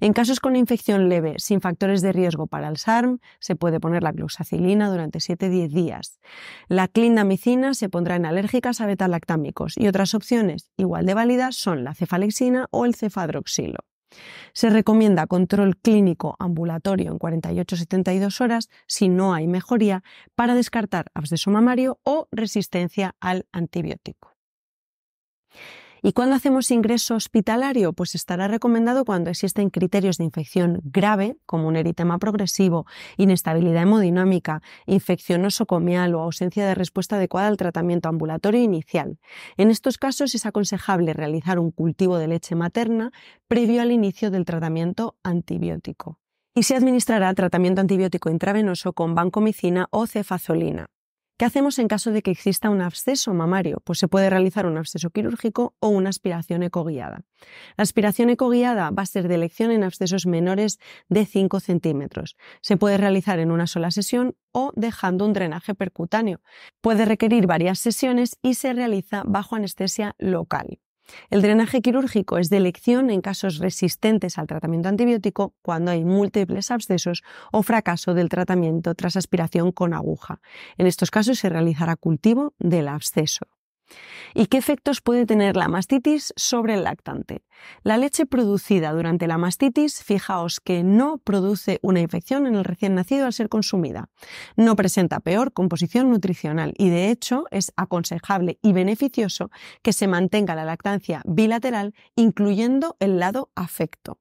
En casos con infección leve, sin factores de riesgo para el SARM, se puede poner la cloxacilina durante 7-10 días. La clindamicina se pondrá en alérgicas a betalactámicos y otras opciones igual de válidas son la cefalexina o el cefadroxilo. Se recomienda control clínico ambulatorio en 48-72 horas si no hay mejoría para descartar absceso mamario o resistencia al antibiótico. ¿Y cuándo hacemos ingreso hospitalario? Pues estará recomendado cuando existen criterios de infección grave, como un eritema progresivo, inestabilidad hemodinámica, infección nosocomial o ausencia de respuesta adecuada al tratamiento ambulatorio inicial. En estos casos es aconsejable realizar un cultivo de leche materna previo al inicio del tratamiento antibiótico. Y se administrará tratamiento antibiótico intravenoso con vancomicina o cefazolina. ¿Qué hacemos en caso de que exista un absceso mamario? Pues se puede realizar un absceso quirúrgico o una aspiración ecoguiada. La aspiración ecoguiada va a ser de elección en abscesos menores de 5 centímetros. Se puede realizar en una sola sesión o dejando un drenaje percutáneo. Puede requerir varias sesiones y se realiza bajo anestesia local. El drenaje quirúrgico es de elección en casos resistentes al tratamiento antibiótico cuando hay múltiples abscesos o fracaso del tratamiento tras aspiración con aguja. En estos casos se realizará cultivo del absceso. ¿Y qué efectos puede tener la mastitis sobre el lactante? La leche producida durante la mastitis, fijaos que no produce una infección en el recién nacido al ser consumida. No presenta peor composición nutricional y de hecho es aconsejable y beneficioso que se mantenga la lactancia bilateral incluyendo el lado afecto.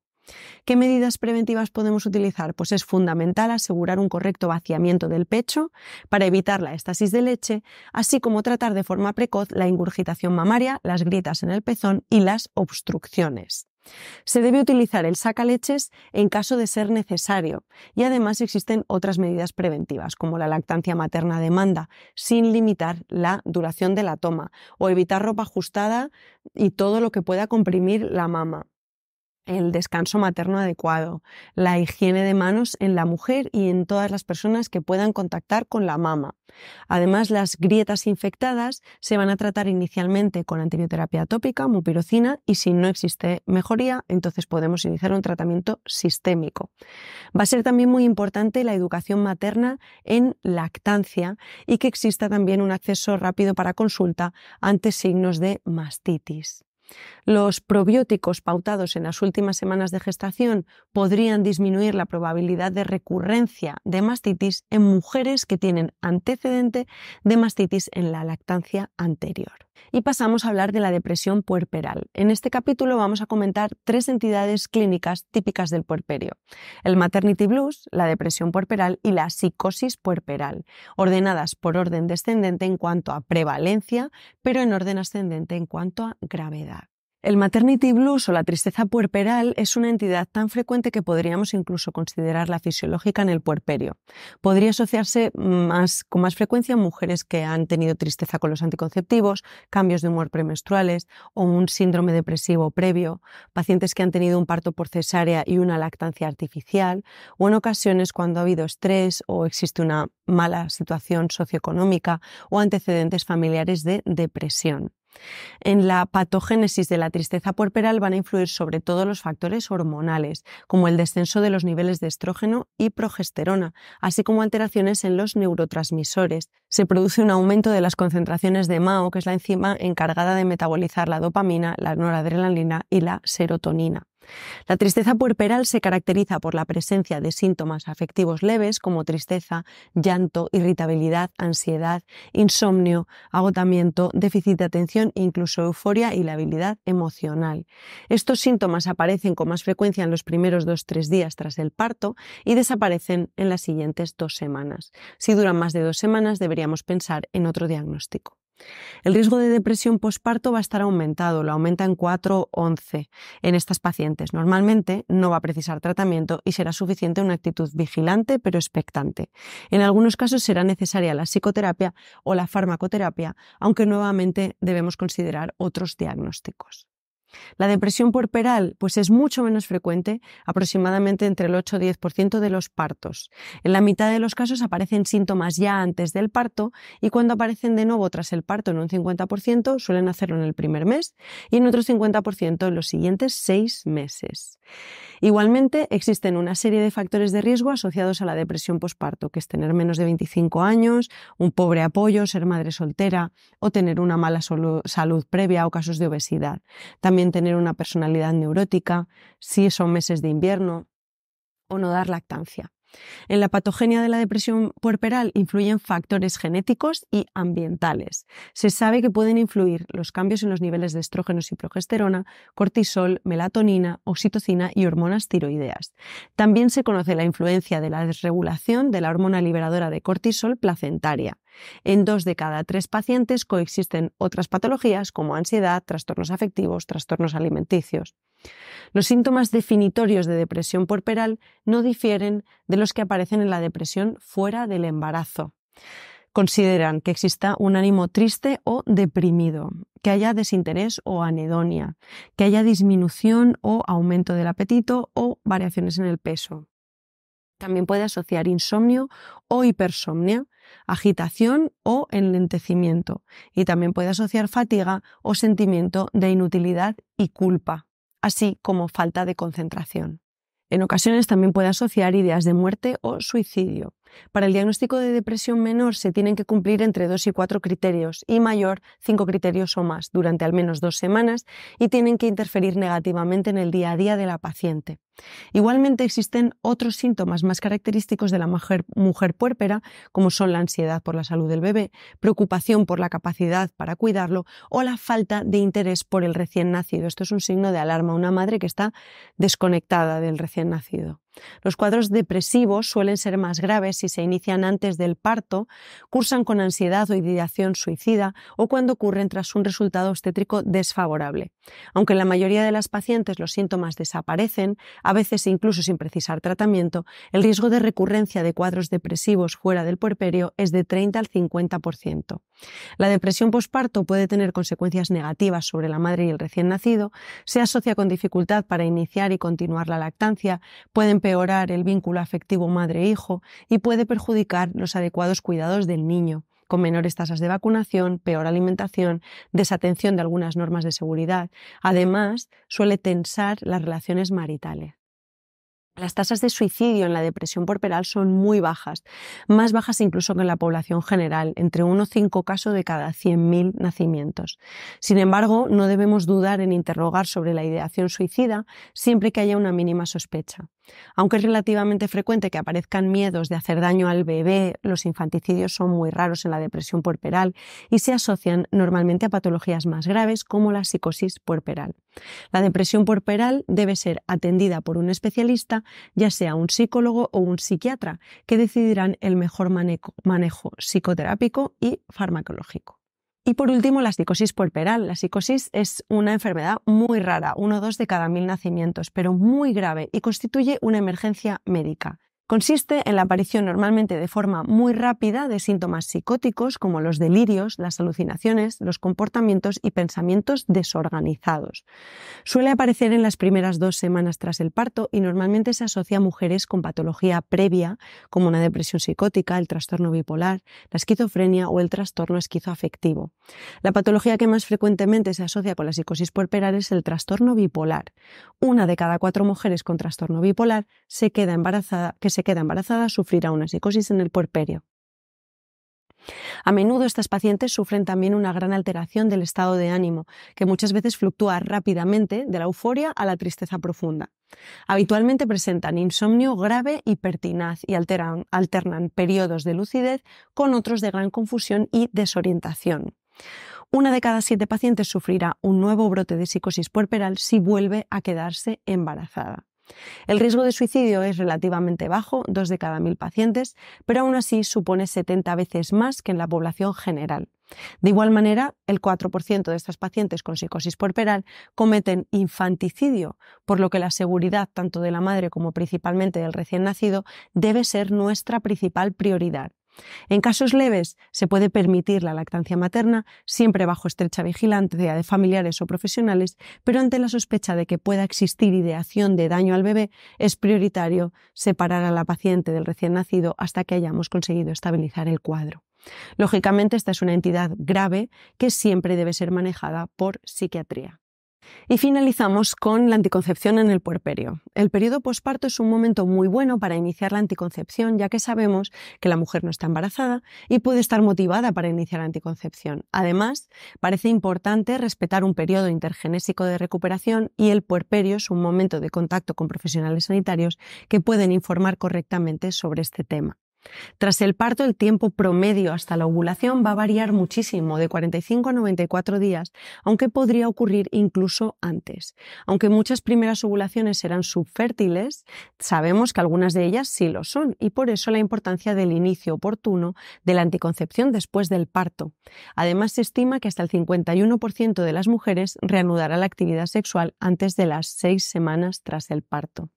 ¿Qué medidas preventivas podemos utilizar? Pues es fundamental asegurar un correcto vaciamiento del pecho para evitar la éstasis de leche, así como tratar de forma precoz la ingurgitación mamaria, las grietas en el pezón y las obstrucciones. Se debe utilizar el sacaleches en caso de ser necesario y además existen otras medidas preventivas como la lactancia materna a demanda sin limitar la duración de la toma o evitar ropa ajustada y todo lo que pueda comprimir la mama. El descanso materno adecuado, la higiene de manos en la mujer y en todas las personas que puedan contactar con la mama. Además, las grietas infectadas se van a tratar inicialmente con antibioterapia tópica, mupirocina, y si no existe mejoría, entonces podemos iniciar un tratamiento sistémico. Va a ser también muy importante la educación materna en lactancia y que exista también un acceso rápido para consulta ante signos de mastitis. Los probióticos pautados en las últimas semanas de gestación podrían disminuir la probabilidad de recurrencia de mastitis en mujeres que tienen antecedente de mastitis en la lactancia anterior. Y pasamos a hablar de la depresión puerperal. En este capítulo vamos a comentar 3 entidades clínicas típicas del puerperio. El maternity blues, la depresión puerperal y la psicosis puerperal, ordenadas por orden descendente en cuanto a prevalencia, pero en orden ascendente en cuanto a gravedad. El maternity blues o la tristeza puerperal es una entidad tan frecuente que podríamos incluso considerarla fisiológica en el puerperio. Podría asociarse con más frecuencia a mujeres que han tenido tristeza con los anticonceptivos, cambios de humor premenstruales o un síndrome depresivo previo, pacientes que han tenido un parto por cesárea y una lactancia artificial, o en ocasiones cuando ha habido estrés o existe una mala situación socioeconómica o antecedentes familiares de depresión. En la patogénesis de la tristeza puerperal van a influir sobre todo los factores hormonales, como el descenso de los niveles de estrógeno y progesterona, así como alteraciones en los neurotransmisores. Se produce un aumento de las concentraciones de MAO, que es la enzima encargada de metabolizar la dopamina, la noradrenalina y la serotonina. La tristeza puerperal se caracteriza por la presencia de síntomas afectivos leves como tristeza, llanto, irritabilidad, ansiedad, insomnio, agotamiento, déficit de atención e incluso euforia y labilidad emocional. Estos síntomas aparecen con más frecuencia en los primeros 2-3 días tras el parto y desaparecen en las siguientes 2 semanas. Si duran más de 2 semanas, deberíamos pensar en otro diagnóstico. El riesgo de depresión posparto va a estar aumentado, lo aumenta en 4-11 en estas pacientes. Normalmente no va a precisar tratamiento y será suficiente una actitud vigilante pero expectante. En algunos casos será necesaria la psicoterapia o la farmacoterapia, aunque nuevamente debemos considerar otros diagnósticos. La depresión puerperal pues es mucho menos frecuente, aproximadamente entre el 8 y 10% de los partos. En la mitad de los casos aparecen síntomas ya antes del parto y cuando aparecen de nuevo tras el parto en un 50% suelen hacerlo en el primer mes y en otro 50% en los siguientes 6 meses. Igualmente existen una serie de factores de riesgo asociados a la depresión posparto, que es tener menos de 25 años, un pobre apoyo, ser madre soltera o tener una mala salud previa o casos de obesidad. También tener una personalidad neurótica, si son meses de invierno, o no dar lactancia. En la patogenia de la depresión puerperal influyen factores genéticos y ambientales. Se sabe que pueden influir los cambios en los niveles de estrógenos y progesterona, cortisol, melatonina, oxitocina y hormonas tiroideas. También se conoce la influencia de la desregulación de la hormona liberadora de cortisol placentaria. En 2 de cada 3 pacientes coexisten otras patologías como ansiedad, trastornos afectivos, trastornos alimenticios. Los síntomas definitorios de depresión puerperal no difieren de los que aparecen en la depresión fuera del embarazo. Consideran que exista un ánimo triste o deprimido, que haya desinterés o anedonia, que haya disminución o aumento del apetito o variaciones en el peso. También puede asociar insomnio o hipersomnia, agitación o enlentecimiento, y también puede asociar fatiga o sentimiento de inutilidad y culpa, así como falta de concentración. En ocasiones también puede asociar ideas de muerte o suicidio. Para el diagnóstico de depresión menor se tienen que cumplir entre 2 y 4 criterios y mayor 5 criterios o más durante al menos 2 semanas y tienen que interferir negativamente en el día a día de la paciente. Igualmente existen otros síntomas más característicos de la mujer puérpera, como son la ansiedad por la salud del bebé, preocupación por la capacidad para cuidarlo o la falta de interés por el recién nacido. Esto es un signo de alarma, una madre que está desconectada del recién nacido. Los cuadros depresivos suelen ser más graves si se inician antes del parto, cursan con ansiedad o ideación suicida o cuando ocurren tras un resultado obstétrico desfavorable. Aunque en la mayoría de las pacientes los síntomas desaparecen, a veces incluso sin precisar tratamiento, el riesgo de recurrencia de cuadros depresivos fuera del puerperio es de 30 al 50%. La depresión posparto puede tener consecuencias negativas sobre la madre y el recién nacido, se asocia con dificultad para iniciar y continuar la lactancia, pueden empeorar el vínculo afectivo madre-hijo y puede perjudicar los adecuados cuidados del niño, con menores tasas de vacunación, peor alimentación, desatención de algunas normas de seguridad. Además, suele tensar las relaciones maritales. Las tasas de suicidio en la depresión puerperal son muy bajas, más bajas incluso que en la población general, entre 1 y 5 casos de cada 100.000 nacimientos. Sin embargo, no debemos dudar en interrogar sobre la ideación suicida siempre que haya una mínima sospecha. Aunque es relativamente frecuente que aparezcan miedos de hacer daño al bebé, los infanticidios son muy raros en la depresión puerperal y se asocian normalmente a patologías más graves como la psicosis puerperal. La depresión puerperal debe ser atendida por un especialista, ya sea un psicólogo o un psiquiatra, que decidirán el mejor manejo psicoterápico y farmacológico. Y por último, la psicosis puerperal. La psicosis es una enfermedad muy rara, 1 o 2 de cada 1.000 nacimientos, pero muy grave y constituye una emergencia médica. Consiste en la aparición normalmente de forma muy rápida de síntomas psicóticos como los delirios, las alucinaciones, los comportamientos y pensamientos desorganizados. Suele aparecer en las primeras 2 semanas tras el parto y normalmente se asocia a mujeres con patología previa como una depresión psicótica, el trastorno bipolar, la esquizofrenia o el trastorno esquizoafectivo. La patología que más frecuentemente se asocia con la psicosis puerperal es el trastorno bipolar. Una de cada 4 mujeres con trastorno bipolar que se queda embarazada sufrirá una psicosis en el puerperio. A menudo estas pacientes sufren también una gran alteración del estado de ánimo, que muchas veces fluctúa rápidamente de la euforia a la tristeza profunda. Habitualmente presentan insomnio grave y pertinaz y alternan periodos de lucidez con otros de gran confusión y desorientación. Una de cada 7 pacientes sufrirá un nuevo brote de psicosis puerperal si vuelve a quedarse embarazada. El riesgo de suicidio es relativamente bajo, 2 de cada 1000 pacientes, pero aún así supone 70 veces más que en la población general. De igual manera, el 4% de estas pacientes con psicosis puerperal cometen infanticidio, por lo que la seguridad tanto de la madre como principalmente del recién nacido debe ser nuestra principal prioridad. En casos leves, se puede permitir la lactancia materna, siempre bajo estrecha vigilancia de familiares o profesionales, pero ante la sospecha de que pueda existir ideación de daño al bebé, es prioritario separar a la paciente del recién nacido hasta que hayamos conseguido estabilizar el cuadro. Lógicamente, esta es una entidad grave que siempre debe ser manejada por psiquiatría. Y finalizamos con la anticoncepción en el puerperio. El periodo posparto es un momento muy bueno para iniciar la anticoncepción, ya que sabemos que la mujer no está embarazada y puede estar motivada para iniciar la anticoncepción. Además, parece importante respetar un periodo intergenésico de recuperación y el puerperio es un momento de contacto con profesionales sanitarios que pueden informar correctamente sobre este tema. Tras el parto, el tiempo promedio hasta la ovulación va a variar muchísimo, de 45 a 94 días, aunque podría ocurrir incluso antes. Aunque muchas primeras ovulaciones serán subfértiles, sabemos que algunas de ellas sí lo son y por eso la importancia del inicio oportuno de la anticoncepción después del parto. Además, se estima que hasta el 51% de las mujeres reanudará la actividad sexual antes de las 6 semanas tras el parto.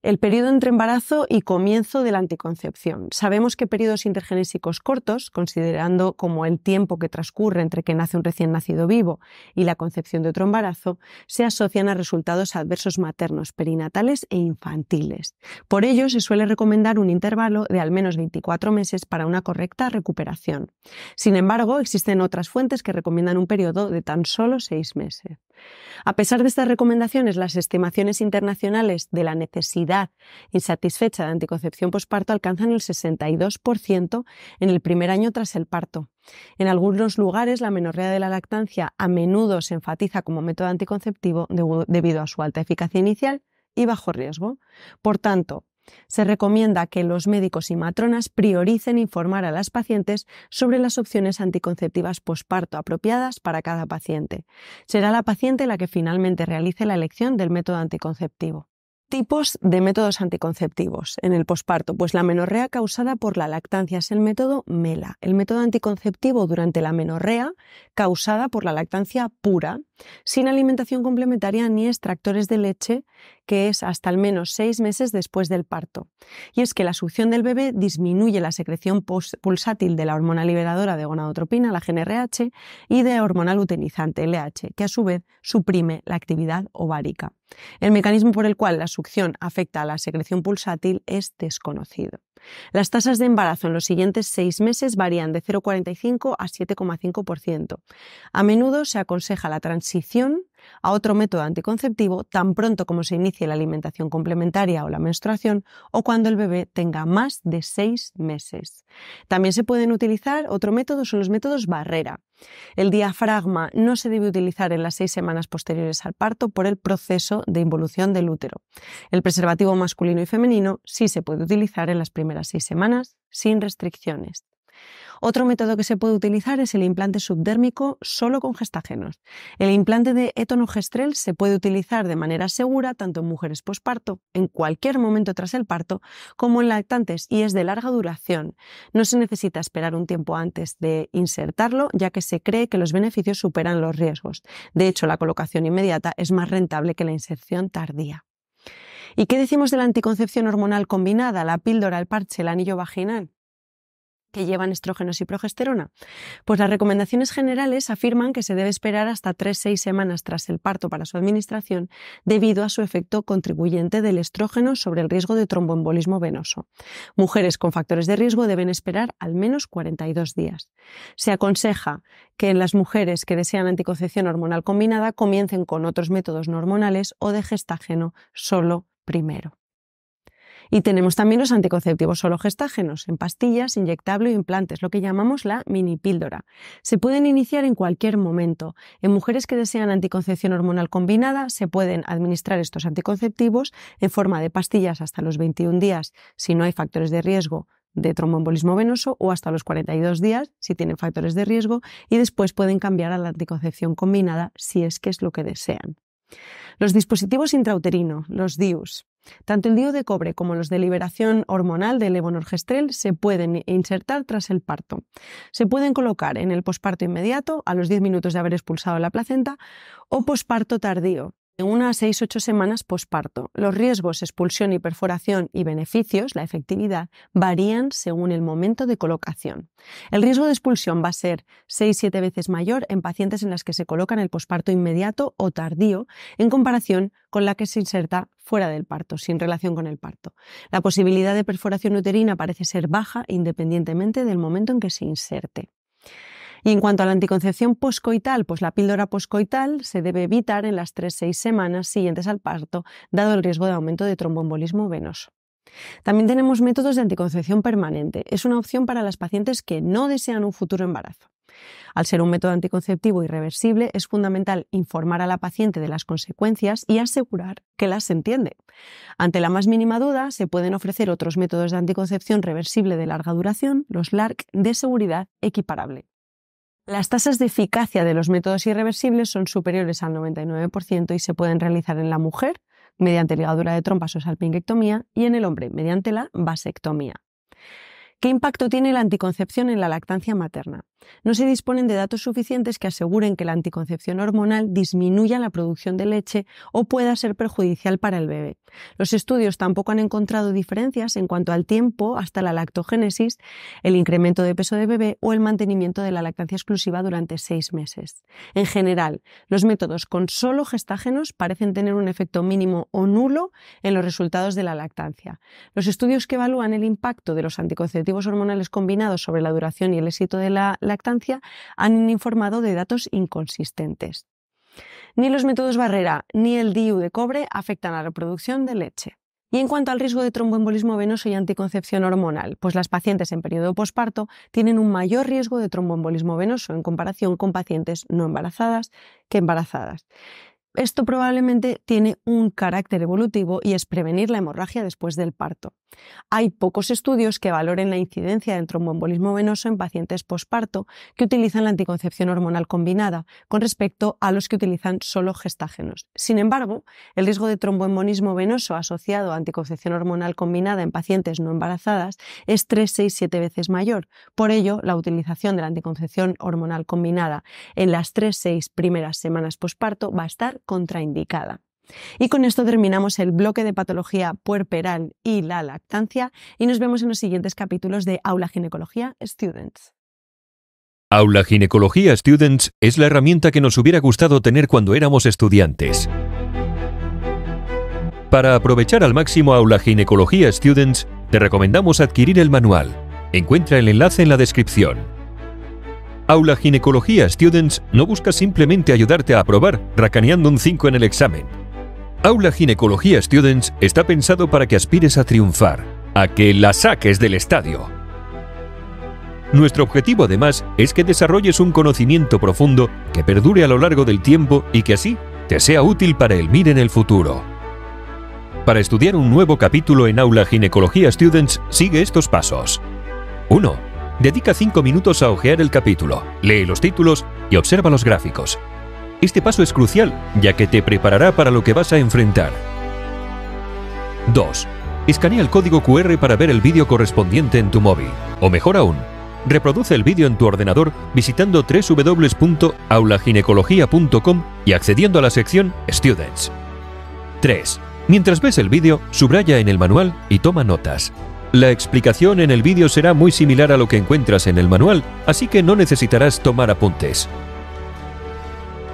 El periodo entre embarazo y comienzo de la anticoncepción. Sabemos que periodos intergenésicos cortos, considerando como el tiempo que transcurre entre que nace un recién nacido vivo y la concepción de otro embarazo, se asocian a resultados adversos maternos, perinatales e infantiles. Por ello, se suele recomendar un intervalo de al menos 24 meses para una correcta recuperación. Sin embargo, existen otras fuentes que recomiendan un periodo de tan solo 6 meses. A pesar de estas recomendaciones, las estimaciones internacionales de la necesidad insatisfecha de anticoncepción posparto alcanzan el 62% en el primer año tras el parto. En algunos lugares, la amenorrea de la lactancia a menudo se enfatiza como método anticonceptivo debido a su alta eficacia inicial y bajo riesgo. Por tanto, se recomienda que los médicos y matronas prioricen informar a las pacientes sobre las opciones anticonceptivas posparto apropiadas para cada paciente. Será la paciente la que finalmente realice la elección del método anticonceptivo. Tipos de métodos anticonceptivos en el posparto. Pues la amenorrea causada por la lactancia es el método MELA, el método anticonceptivo durante la amenorrea causada por la lactancia pura, sin alimentación complementaria ni extractores de leche, que es hasta al menos 6 meses después del parto. Y es que la succión del bebé disminuye la secreción pulsátil de la hormona liberadora de gonadotropina, la GnRH, y de hormona luteinizante, LH, que a su vez suprime la actividad ovárica. El mecanismo por el cual la succión afecta a la secreción pulsátil es desconocido. Las tasas de embarazo en los siguientes 6 meses varían de 0,45 a 7,5%. A menudo se aconseja la transición a otro método anticonceptivo tan pronto como se inicie la alimentación complementaria o la menstruación o cuando el bebé tenga más de 6 meses. También se pueden utilizar otro método, son los métodos barrera. El diafragma no se debe utilizar en las 6 semanas posteriores al parto por el proceso de involución del útero. El preservativo masculino y femenino sí se puede utilizar en las primeras 6 semanas sin restricciones. Otro método que se puede utilizar es el implante subdérmico solo con gestagenos. El implante de etonogestrel se puede utilizar de manera segura tanto en mujeres posparto, en cualquier momento tras el parto, como en lactantes y es de larga duración. No se necesita esperar un tiempo antes de insertarlo, ya que se cree que los beneficios superan los riesgos. De hecho, la colocación inmediata es más rentable que la inserción tardía. ¿Y qué decimos de la anticoncepción hormonal combinada, la píldora, el parche, el anillo vaginal, que llevan estrógenos y progesterona? Pues las recomendaciones generales afirman que se debe esperar hasta 3-6 semanas tras el parto para su administración debido a su efecto contribuyente del estrógeno sobre el riesgo de tromboembolismo venoso. Mujeres con factores de riesgo deben esperar al menos 42 días. Se aconseja que las mujeres que desean anticoncepción hormonal combinada comiencen con otros métodos no hormonales o de gestágeno solo primero. Y tenemos también los anticonceptivos solo gestágenos, en pastillas, inyectable o implantes, lo que llamamos la mini píldora. Se pueden iniciar en cualquier momento. En mujeres que desean anticoncepción hormonal combinada se pueden administrar estos anticonceptivos en forma de pastillas hasta los 21 días si no hay factores de riesgo de tromboembolismo venoso o hasta los 42 días si tienen factores de riesgo, y después pueden cambiar a la anticoncepción combinada si es que es lo que desean. Los dispositivos intrauterinos, los DIUs. Tanto el DIU de cobre como los de liberación hormonal del levonorgestrel se pueden insertar tras el parto. Se pueden colocar en el posparto inmediato, a los 10 minutos de haber expulsado la placenta, o posparto tardío, de 1 a 6-8 semanas posparto. Los riesgos, expulsión y perforación y beneficios, la efectividad, varían según el momento de colocación. El riesgo de expulsión va a ser 6-7 veces mayor en pacientes en las que se colocan el posparto inmediato o tardío en comparación con la que se inserta fuera del parto, sin relación con el parto. La posibilidad de perforación uterina parece ser baja independientemente del momento en que se inserte. Y en cuanto a la anticoncepción poscoital, pues la píldora poscoital se debe evitar en las 3-6 semanas siguientes al parto, dado el riesgo de aumento de tromboembolismo venoso. También tenemos métodos de anticoncepción permanente. Es una opción para las pacientes que no desean un futuro embarazo. Al ser un método anticonceptivo irreversible, es fundamental informar a la paciente de las consecuencias y asegurar que las entiende. Ante la más mínima duda, se pueden ofrecer otros métodos de anticoncepción reversible de larga duración, los LARC, de seguridad equiparable. Las tasas de eficacia de los métodos irreversibles son superiores al 99% y se pueden realizar en la mujer mediante ligadura de trompas o salpingectomía y en el hombre mediante la vasectomía. ¿Qué impacto tiene la anticoncepción en la lactancia materna? No se disponen de datos suficientes que aseguren que la anticoncepción hormonal disminuya la producción de leche o pueda ser perjudicial para el bebé. Los estudios tampoco han encontrado diferencias en cuanto al tiempo hasta la lactogénesis, el incremento de peso de bebé o el mantenimiento de la lactancia exclusiva durante 6 meses. En general, los métodos con solo gestágenos parecen tener un efecto mínimo o nulo en los resultados de la lactancia. Los estudios que evalúan el impacto de los anticonceptivos hormonales combinados sobre la duración y el éxito de la lactancia han informado de datos inconsistentes. Ni los métodos barrera ni el DIU de cobre afectan a la producción de leche. Y en cuanto al riesgo de tromboembolismo venoso y anticoncepción hormonal, pues las pacientes en periodo posparto tienen un mayor riesgo de tromboembolismo venoso en comparación con pacientes no embarazadas que embarazadas. Esto probablemente tiene un carácter evolutivo y es prevenir la hemorragia después del parto. Hay pocos estudios que valoren la incidencia del tromboembolismo venoso en pacientes posparto que utilizan la anticoncepción hormonal combinada con respecto a los que utilizan solo gestágenos. Sin embargo, el riesgo de tromboembolismo venoso asociado a anticoncepción hormonal combinada en pacientes no embarazadas es 3, 6, 7 veces mayor. Por ello, la utilización de la anticoncepción hormonal combinada en las 3-6 primeras semanas posparto va a estar contraindicada. Y con esto terminamos el bloque de patología puerperal y la lactancia y nos vemos en los siguientes capítulos de Aula Ginecología Students. Aula Ginecología Students es la herramienta que nos hubiera gustado tener cuando éramos estudiantes. Para aprovechar al máximo Aula Ginecología Students, te recomendamos adquirir el manual. Encuentra el enlace en la descripción. Aula Ginecología Students no busca simplemente ayudarte a aprobar racaneando un 5 en el examen. Aula Ginecología Students está pensado para que aspires a triunfar, a que la saques del estadio. Nuestro objetivo, además, es que desarrolles un conocimiento profundo que perdure a lo largo del tiempo y que así te sea útil para el MIR en el futuro. Para estudiar un nuevo capítulo en Aula Ginecología Students, sigue estos pasos. 1. Dedica 5 minutos a hojear el capítulo, lee los títulos y observa los gráficos. Este paso es crucial, ya que te preparará para lo que vas a enfrentar. 2. Escanea el código QR para ver el vídeo correspondiente en tu móvil. O mejor aún, reproduce el vídeo en tu ordenador visitando www.aulaginecología.com y accediendo a la sección Students. 3. Mientras ves el vídeo, subraya en el manual y toma notas. La explicación en el vídeo será muy similar a lo que encuentras en el manual, así que no necesitarás tomar apuntes.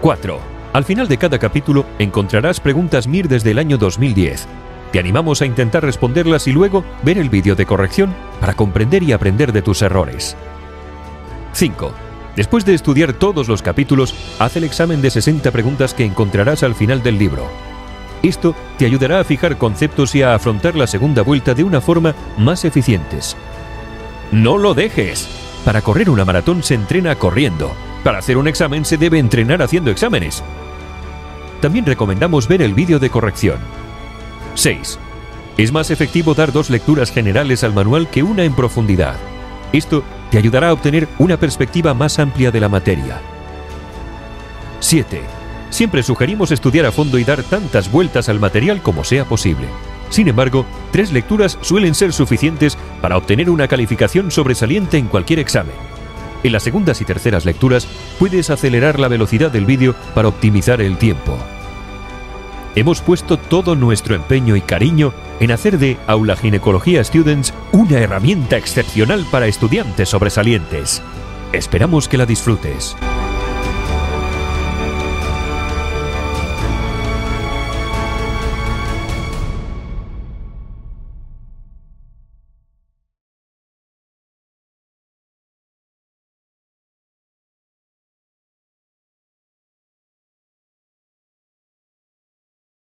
4. Al final de cada capítulo encontrarás preguntas MIR desde el año 2010. Te animamos a intentar responderlas y luego ver el vídeo de corrección para comprender y aprender de tus errores. 5. Después de estudiar todos los capítulos, haz el examen de 60 preguntas que encontrarás al final del libro. Esto te ayudará a fijar conceptos y a afrontar la segunda vuelta de una forma más eficientes. ¡No lo dejes! Para correr una maratón se entrena corriendo. Para hacer un examen se debe entrenar haciendo exámenes. También recomendamos ver el vídeo de corrección. 6. Es más efectivo dar 2 lecturas generales al manual que una en profundidad. Esto te ayudará a obtener una perspectiva más amplia de la materia. 7. Siempre sugerimos estudiar a fondo y dar tantas vueltas al material como sea posible. Sin embargo, 3 lecturas suelen ser suficientes para obtener una calificación sobresaliente en cualquier examen. En las segundas y terceras lecturas puedes acelerar la velocidad del vídeo para optimizar el tiempo. Hemos puesto todo nuestro empeño y cariño en hacer de Aula Ginecología Students una herramienta excepcional para estudiantes sobresalientes. Esperamos que la disfrutes.